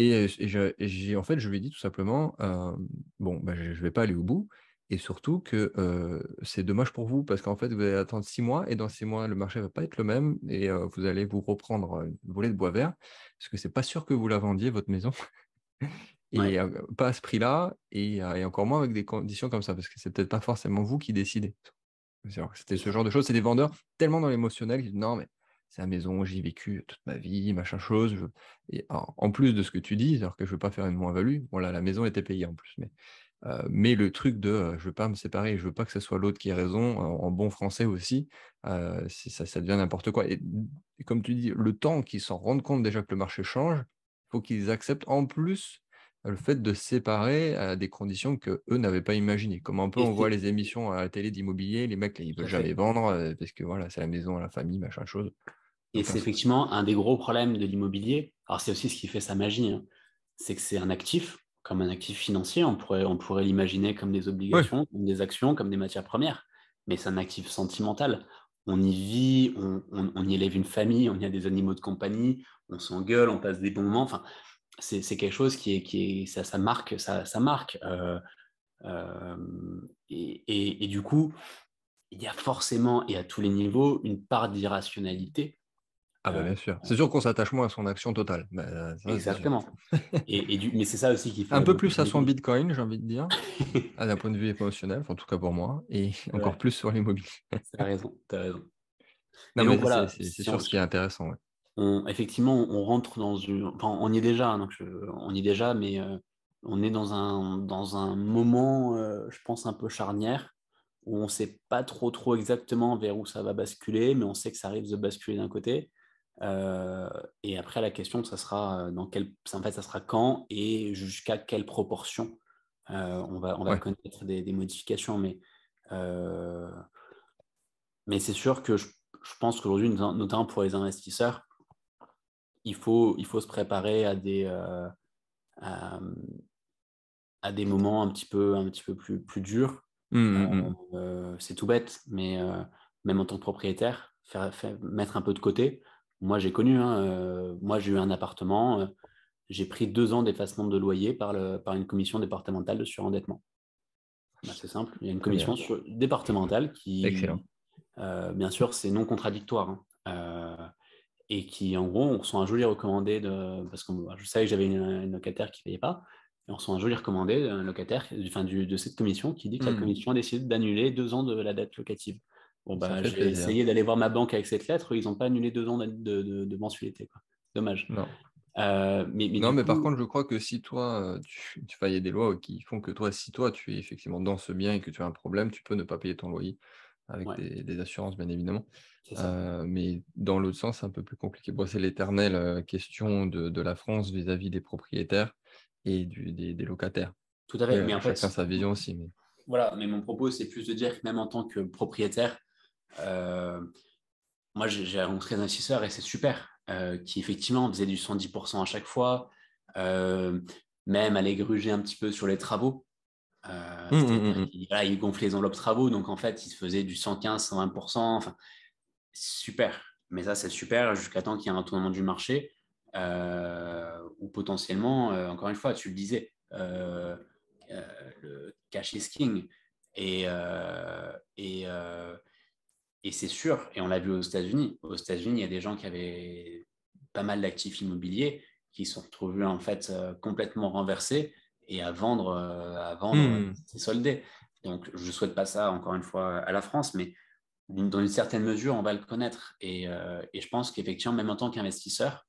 Et, et, je, et j'ai, en fait, je lui ai dit tout simplement, euh, bon, ben, je ne vais pas aller au bout, et surtout que euh, c'est dommage pour vous, parce qu'en fait, vous allez attendre six mois, et dans six mois, le marché ne va pas être le même, et euh, vous allez vous reprendre une volée de bois vert, parce que ce n'est pas sûr que vous la vendiez, votre maison, et ouais. euh, pas à ce prix-là, et, euh, et encore moins avec des conditions comme ça, parce que ce n'est peut-être pas forcément vous qui décidez. Alors, c'était ce genre de choses, c'est des vendeurs tellement dans l'émotionnel, qui disent, non, mais c'est la maison, j'y ai vécu toute ma vie, machin chose. Je... Et alors, en plus de ce que tu dis, alors que je ne veux pas faire une moins-value, bon là, la maison était payée en plus. Mais, euh, mais le truc de euh, je ne veux pas me séparer, je ne veux pas que ce soit l'autre qui ait raison, euh, en bon français aussi, euh, c'est, ça, ça devient n'importe quoi. Et, et comme tu dis, le temps qu'ils s'en rendent compte déjà que le marché change, faut qu'ils acceptent en plus le fait de se séparer à des conditions qu'eux n'avaient pas imaginées. Comme un peu on voit les émissions à la télé d'immobilier, les mecs, ils ne veulent jamais vendre parce que voilà, c'est la maison, la famille, machin chose. Et enfin, c'est effectivement un des gros problèmes de l'immobilier. Alors, c'est aussi ce qui fait sa magie, hein. C'est que c'est un actif, comme un actif financier. On pourrait, on pourrait l'imaginer comme des obligations, ouais, comme des actions, comme des matières premières. Mais c'est un actif sentimental. On y vit, on, on, on y élève une famille, on y a des animaux de compagnie, on s'engueule, on passe des bons moments. Enfin, c'est, c'est quelque chose qui est, qui est ça, ça marque, ça, ça marque. Euh, euh, et, et, et du coup, il y a forcément, et à tous les niveaux, une part d'irrationalité. Ah bah bien sûr. C'est sûr qu'on s'attache moins à son action totale. Bah, ça, exactement. et, et du... Mais c'est ça aussi qui fait... Un peu plus à son Bitcoin, j'ai envie de dire, ah, d'un point de vue émotionnel, en tout cas pour moi, et encore ouais, plus sur l'immobilier. T'as raison, t'as raison. Non, mais donc, voilà, c'est, c'est, c'est sûr ce qui est intéressant. Ouais. On, effectivement, on rentre dans une... Enfin, on y est déjà, donc je... on y est déjà, mais euh, on est dans un, dans un moment, euh, je pense, un peu charnière, où on ne sait pas trop, trop exactement vers où ça va basculer, mais on sait que ça arrive de basculer d'un côté. Euh, et après la question ça sera dans quel, en fait ça sera quand et jusqu'à quelle proportion euh, on va, on va ouais, connaître des, des modifications, mais euh, mais c'est sûr que je, je pense qu'aujourd'hui notamment pour les investisseurs il faut, il faut se préparer à des euh, à, à des moments un petit peu, un petit peu plus, plus durs. Mmh, euh, mmh. C'est tout bête mais euh, même en tant que propriétaire faire, faire, mettre un peu de côté. Moi, j'ai connu, hein, euh, moi, j'ai eu un appartement, euh, j'ai pris deux ans d'effacement de loyer par, le, par une commission départementale de surendettement. Ben, c'est simple, il y a une commission sur, départementale qui, euh, bien sûr, c'est non contradictoire. Hein, euh, et qui, en gros, on reçoit un joli recommandé, de, parce que je savais que j'avais une, une locataire qui ne payait pas, et on reçoit un joli recommandé d'un locataire, enfin, du, de cette commission qui dit que mmh. la commission a décidé d'annuler deux ans de la dette locative. Bon bah, j'ai plaisir. essayé d'aller voir ma banque avec cette lettre, ils n'ont pas annulé deux ans de, de, de, de mensualité, quoi. Dommage. Non, euh, mais, mais, non, mais coup... par contre, je crois que si toi, tu, tu, il y a des lois qui font que toi, si toi, tu es effectivement dans ce bien et que tu as un problème, tu peux ne pas payer ton loyer avec ouais. des, des assurances, bien évidemment. Euh, mais dans l'autre sens, c'est un peu plus compliqué. Bon, c'est l'éternelle question de, de la France vis-à-vis des propriétaires et du, des, des locataires. Tout à fait. Euh, mais en fait, chacun sa vision aussi. Mais... Voilà, mais mon propos, c'est plus de dire que même en tant que propriétaire, Euh, moi j'ai, j'ai rencontré un investisseur et c'est super euh, qui effectivement faisait du cent dix pour cent à chaque fois, euh, même allait gruger un petit peu sur les travaux, euh, mmh, mmh, il, voilà, il gonflait les enveloppes travaux, donc en fait il se faisait du cent quinze, cent vingt pour cent, enfin, super, mais ça c'est super jusqu'à temps qu'il y ait un retournement du marché euh, ou potentiellement euh, encore une fois tu le disais euh, euh, le cash is king et euh, et euh, Et c'est sûr, et on l'a vu aux États-Unis. Aux États-Unis, il y a des gens qui avaient pas mal d'actifs immobiliers qui se sont retrouvés en fait euh, complètement renversés et à vendre, euh, à vendre, mmh. c'est soldé. Donc, je ne souhaite pas ça encore une fois à la France, mais dans une certaine mesure, on va le connaître. Et, euh, et je pense qu'effectivement, même en tant qu'investisseur,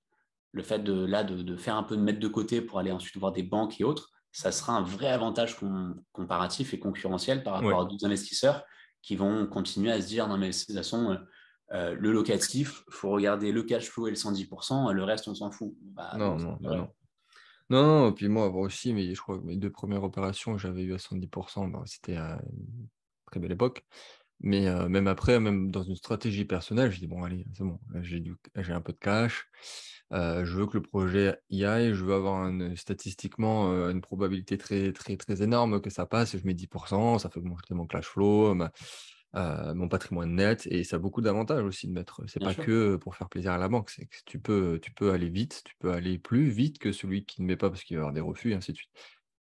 le fait de là de, de faire un peu de mettre de côté pour aller ensuite voir des banques et autres, ça sera un vrai avantage com- comparatif et concurrentiel par rapport ouais. à d'autres investisseurs qui vont continuer à se dire non mais de toute façon euh, euh, le locatif faut regarder le cash flow et le cent dix pour cent, le reste on s'en fout. Bah, non, non, non, non non non puis moi avant aussi, mais je crois que mes deux premières opérations que j'avais eu à cent dix pour cent, ben, c'était à une très belle époque, mais euh, même après, même dans une stratégie personnelle, je dis bon allez c'est bon, là, j'ai, du, j'ai un peu de cash, euh, je veux que le projet y aille, je veux avoir une, statistiquement euh, une probabilité très très très énorme que ça passe, je mets dix pour cent, ça fait monter mon cash flow, ma, euh, mon patrimoine net, et ça a beaucoup d'avantages aussi de mettre, c'est Bien pas sûr. que pour faire plaisir à la banque, c'est que tu peux, tu peux aller vite, tu peux aller plus vite que celui qui ne met pas parce qu'il va y avoir des refus et ainsi de suite.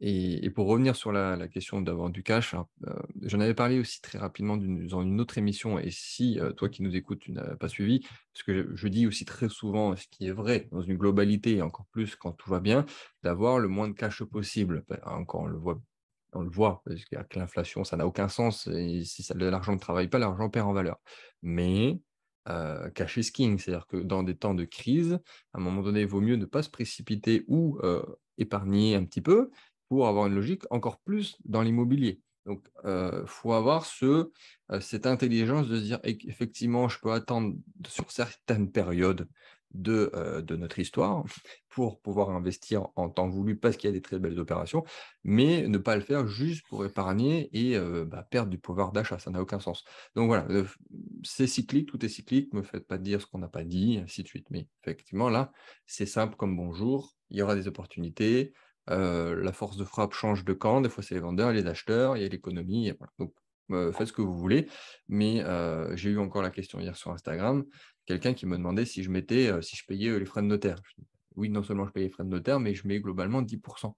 Et, et pour revenir sur la, la question d'avoir du cash, alors, euh, j'en avais parlé aussi très rapidement d'une, dans une autre émission, et si euh, toi qui nous écoutes, tu n'as pas suivi, parce que je, je dis aussi très souvent ce qui est vrai dans une globalité, et encore plus quand tout va bien, d'avoir le moins de cash possible. Ben, encore, on le voit, on le voit parce qu'avec l'inflation, ça n'a aucun sens, et si ça, l'argent ne travaille pas, l'argent perd en valeur. Mais... Euh, cash is king, c'est-à-dire que dans des temps de crise, à un moment donné, il vaut mieux ne pas se précipiter ou euh, épargner un petit peu, pour avoir une logique encore plus dans l'immobilier. Donc, il euh, faut avoir ce, euh, cette intelligence de se dire, effectivement, je peux attendre sur certaines périodes de, euh, de notre histoire pour pouvoir investir en temps voulu parce qu'il y a des très belles opérations, mais ne pas le faire juste pour épargner et euh, bah, perdre du pouvoir d'achat, ça n'a aucun sens. Donc voilà, c'est cyclique, tout est cyclique, ne me faites pas dire ce qu'on n'a pas dit, ainsi de suite. Mais effectivement, là, c'est simple comme bonjour, il y aura des opportunités, euh, la force de frappe change de camp, des fois c'est les vendeurs, les acheteurs, il y a l'économie, voilà. Donc euh, faites ce que vous voulez, mais euh, j'ai eu encore la question hier sur Instagram, quelqu'un qui me demandait si je mettais, euh, si je payais euh, les frais de notaire. Je dis, oui, non seulement je paye les frais de notaire, mais je mets globalement dix pour cent.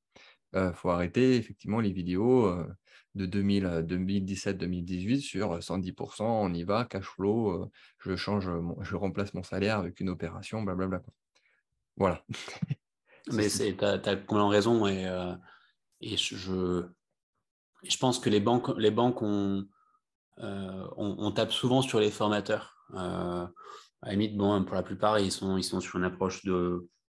Il euh, faut arrêter effectivement les vidéos euh, de deux mille, deux mille dix-sept deux mille dix-huit sur cent dix pour cent, on y va, cash flow, euh, je change, mon, je remplace mon salaire avec une opération, blablabla. Voilà. Mais tu as, as complètement raison et, euh, et je, je pense que les banques, les banques on, euh, on, on tape souvent sur les formateurs. Euh, À la limite, bon, pour la plupart, ils sont, ils sont sur une approche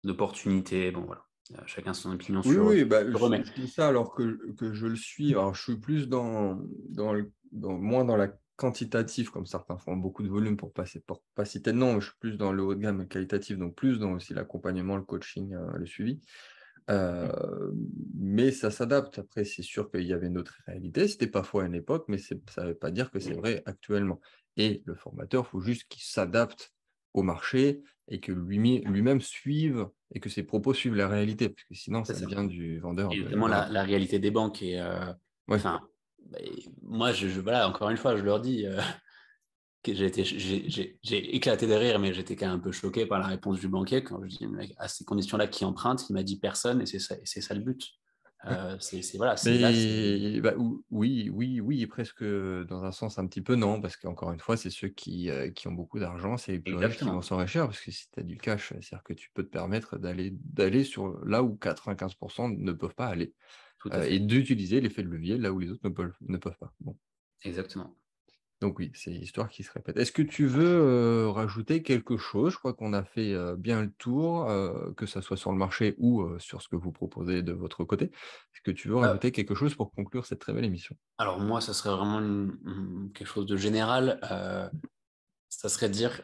d'opportunité. Bon, voilà. Chacun son opinion oui, sur... Oui, bah, je, je dis ça alors que, que je le suis. Alors, je suis plus dans, dans, le, dans... moins dans la quantitative, comme certains font beaucoup de volume pour passer pour pas citer de nom. Je suis plus dans le haut de gamme qualitatif, donc plus dans aussi l'accompagnement, le coaching, le suivi. Euh, mais ça s'adapte. Après, c'est sûr qu'il y avait une autre réalité. C'était pas faux à une époque, mais ça ne veut pas dire que c'est vrai actuellement. Et le formateur, il faut juste qu'il s'adapte au marché et que lui-même suive et que ses propos suivent la réalité, parce que sinon ça, ça vient du vendeur. Évidemment, la, la réalité des banques et euh, ouais. Enfin, bah, moi, je, je, voilà, encore une fois, je leur dis euh, que j'ai éclaté de rire, mais j'étais quand même un peu choqué par la réponse du banquier quand je dis à ces conditions-là qui emprunte, il m'a dit personne et c'est ça, ça le but. Euh, c'est, c'est, voilà, c'est, mais, là, bah, oui, oui, oui, presque dans un sens un petit peu non, parce qu'encore une fois, c'est ceux qui, euh, qui ont beaucoup d'argent, c'est les plus riches qui vont s'enrichir, parce que si tu as du cash, c'est-à-dire que tu peux te permettre d'aller, d'aller sur là où quatre-vingt-quinze pour cent ne peuvent pas aller, euh, et d'utiliser l'effet de levier là où les autres ne peuvent, ne peuvent pas. Bon. Exactement. Donc oui, c'est l'histoire qui se répète. Est-ce que tu veux euh, rajouter quelque chose? Je crois qu'on a fait euh, bien le tour, euh, que ce soit sur le marché ou euh, sur ce que vous proposez de votre côté. Est-ce que tu veux rajouter euh, quelque chose pour conclure cette très belle émission? Alors moi, ça serait vraiment une, une, quelque chose de général. Euh, ça serait de dire,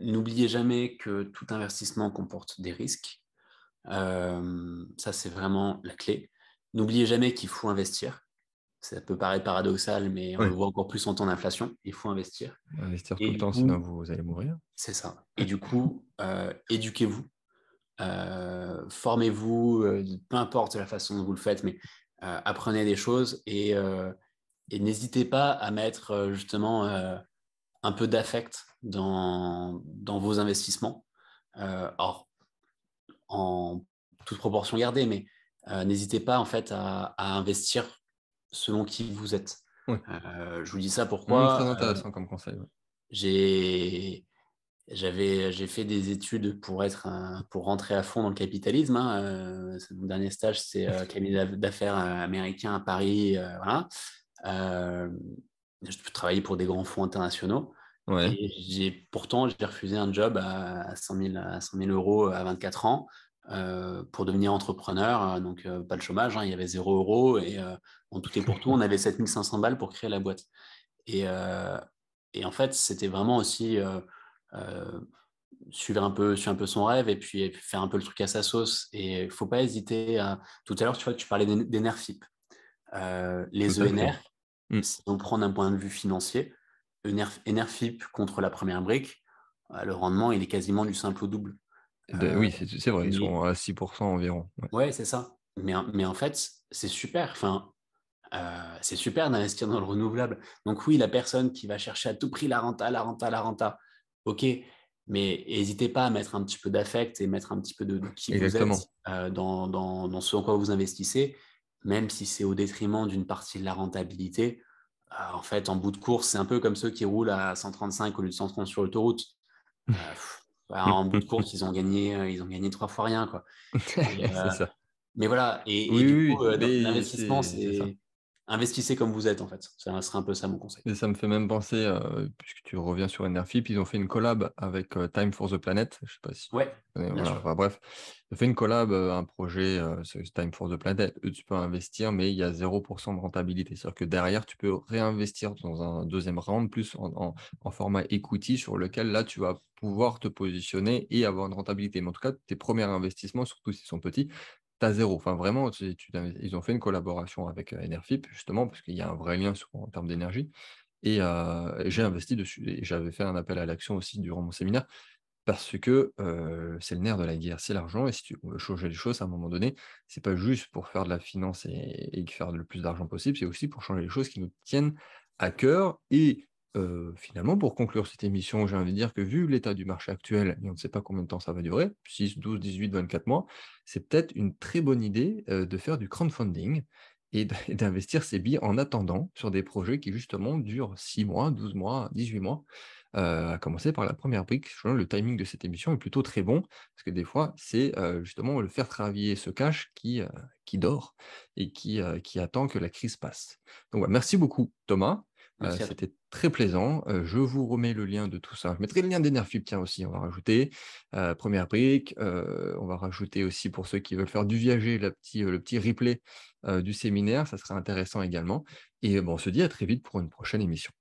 n'oubliez jamais que tout investissement comporte des risques. Euh, ça, c'est vraiment la clé. N'oubliez jamais qu'il faut investir. Ça peut paraître paradoxal, mais on oui. le voit encore plus en temps d'inflation. Il faut investir. Investir et tout le temps, coup, sinon vous allez mourir. C'est ça. Et du coup, euh, éduquez-vous, euh, formez-vous, euh, peu importe la façon dont vous le faites, mais euh, apprenez des choses et, euh, et n'hésitez pas à mettre euh, justement euh, un peu d'affect dans, dans vos investissements. Euh, alors, en toute proportion gardée, mais euh, n'hésitez pas en fait à, à investir selon qui vous êtes. Oui. Euh, je vous dis ça pourquoi. C'est très intéressant euh, comme conseil. Ouais. J'ai, j'avais, j'ai fait des études pour être, un, pour rentrer à fond dans le capitalisme. Hein. Euh, mon dernier stage, c'est euh, cabinet d'affaires américain à Paris. Euh, voilà. Euh, je travaillais pour des grands fonds internationaux. Ouais. Et j'ai, pourtant, j'ai refusé un job à cent mille euros à vingt-quatre ans. Euh, pour devenir entrepreneur, donc euh, pas le chômage, hein, il y avait zéro euro et euh, en tout et pour tout, on avait sept mille cinq cents balles pour créer la boîte. Et, euh, et en fait, c'était vraiment aussi euh, euh, suivre, un peu, suivre un peu son rêve et puis, et puis faire un peu le truc à sa sauce. Et il ne faut pas hésiter à... Tout à l'heure, tu vois, tu parlais d'Enerfip. Euh, les E N R, mmh. si on prend d'un point de vue financier, Enerfip contre la première brique, euh, le rendement, il est quasiment du simple au double. De, euh, oui, c'est vrai, ils sont à six pour cent environ. Ouais, ouais c'est ça. Mais, mais en fait, c'est super. Enfin, euh, c'est super d'investir dans le renouvelable. Donc oui, la personne qui va chercher à tout prix la renta, la renta, la renta, ok, mais n'hésitez pas à mettre un petit peu d'affect et mettre un petit peu de, de qui Exactement. vous êtes euh, dans, dans, dans ce en quoi vous investissez, même si c'est au détriment d'une partie de la rentabilité. Euh, en fait, en bout de course, c'est un peu comme ceux qui roulent à cent trente-cinq au lieu de cent trente sur l'autoroute. Euh, Bah, en bout de course, ils ont gagné, ils ont gagné trois fois rien, quoi. Et, euh, c'est ça. Mais voilà, et, et oui, du coup, oui, euh, l'investissement, c'est investissez comme vous êtes, en fait. Ça serait un peu ça, mon conseil. Et ça me fait même penser, euh, puisque tu reviens sur Enerfip, ils ont fait une collab avec euh, Time for the Planet. Je ne sais pas si... Ouais, bien voilà, sûr. Enfin, bref, ils ont fait une collab, euh, un projet, euh, Time for the Planet. Eux, tu peux investir, mais il y a zéro pour cent de rentabilité. C'est-à-dire que derrière, tu peux réinvestir dans un deuxième round, plus en, en, en format equity, sur lequel, là, tu vas pouvoir te positionner et avoir une rentabilité. Mais en tout cas, tes premiers investissements, surtout s'ils sont petits, t'as zéro. Enfin, vraiment, tu, tu, ils ont fait une collaboration avec Enerfip, justement, parce qu'il y a un vrai lien sur, en termes d'énergie. Et euh, j'ai investi dessus. Et j'avais fait un appel à l'action aussi durant mon séminaire, parce que euh, c'est le nerf de la guerre, c'est l'argent. Et si tu veux changer les choses, à un moment donné, c'est pas juste pour faire de la finance et, et faire le plus d'argent possible, c'est aussi pour changer les choses qui nous tiennent à cœur. Et Euh, finalement, pour conclure cette émission, j'ai envie de dire que vu l'état du marché actuel, et on ne sait pas combien de temps ça va durer, six, douze, dix-huit, vingt-quatre mois, c'est peut-être une très bonne idée euh, de faire du crowdfunding et d'investir ses billes en attendant sur des projets qui justement durent six mois, douze mois, dix-huit mois, euh, à commencer par la première brique. Le timing de cette émission est plutôt très bon, parce que des fois, c'est euh, justement le faire travailler ce cash qui, euh, qui dort et qui, euh, qui attend que la crise passe. Donc, ouais, merci beaucoup, Thomas. Euh, c'était très plaisant. Euh, je vous remets le lien de tout ça. Je mettrai le lien d'Enerfip, tiens, aussi, on va rajouter. Euh, première brique, euh, on va rajouter aussi, pour ceux qui veulent faire du viager, la petit, euh, le petit replay euh, du séminaire. Ça sera intéressant également. Et euh, bon, on se dit à très vite pour une prochaine émission.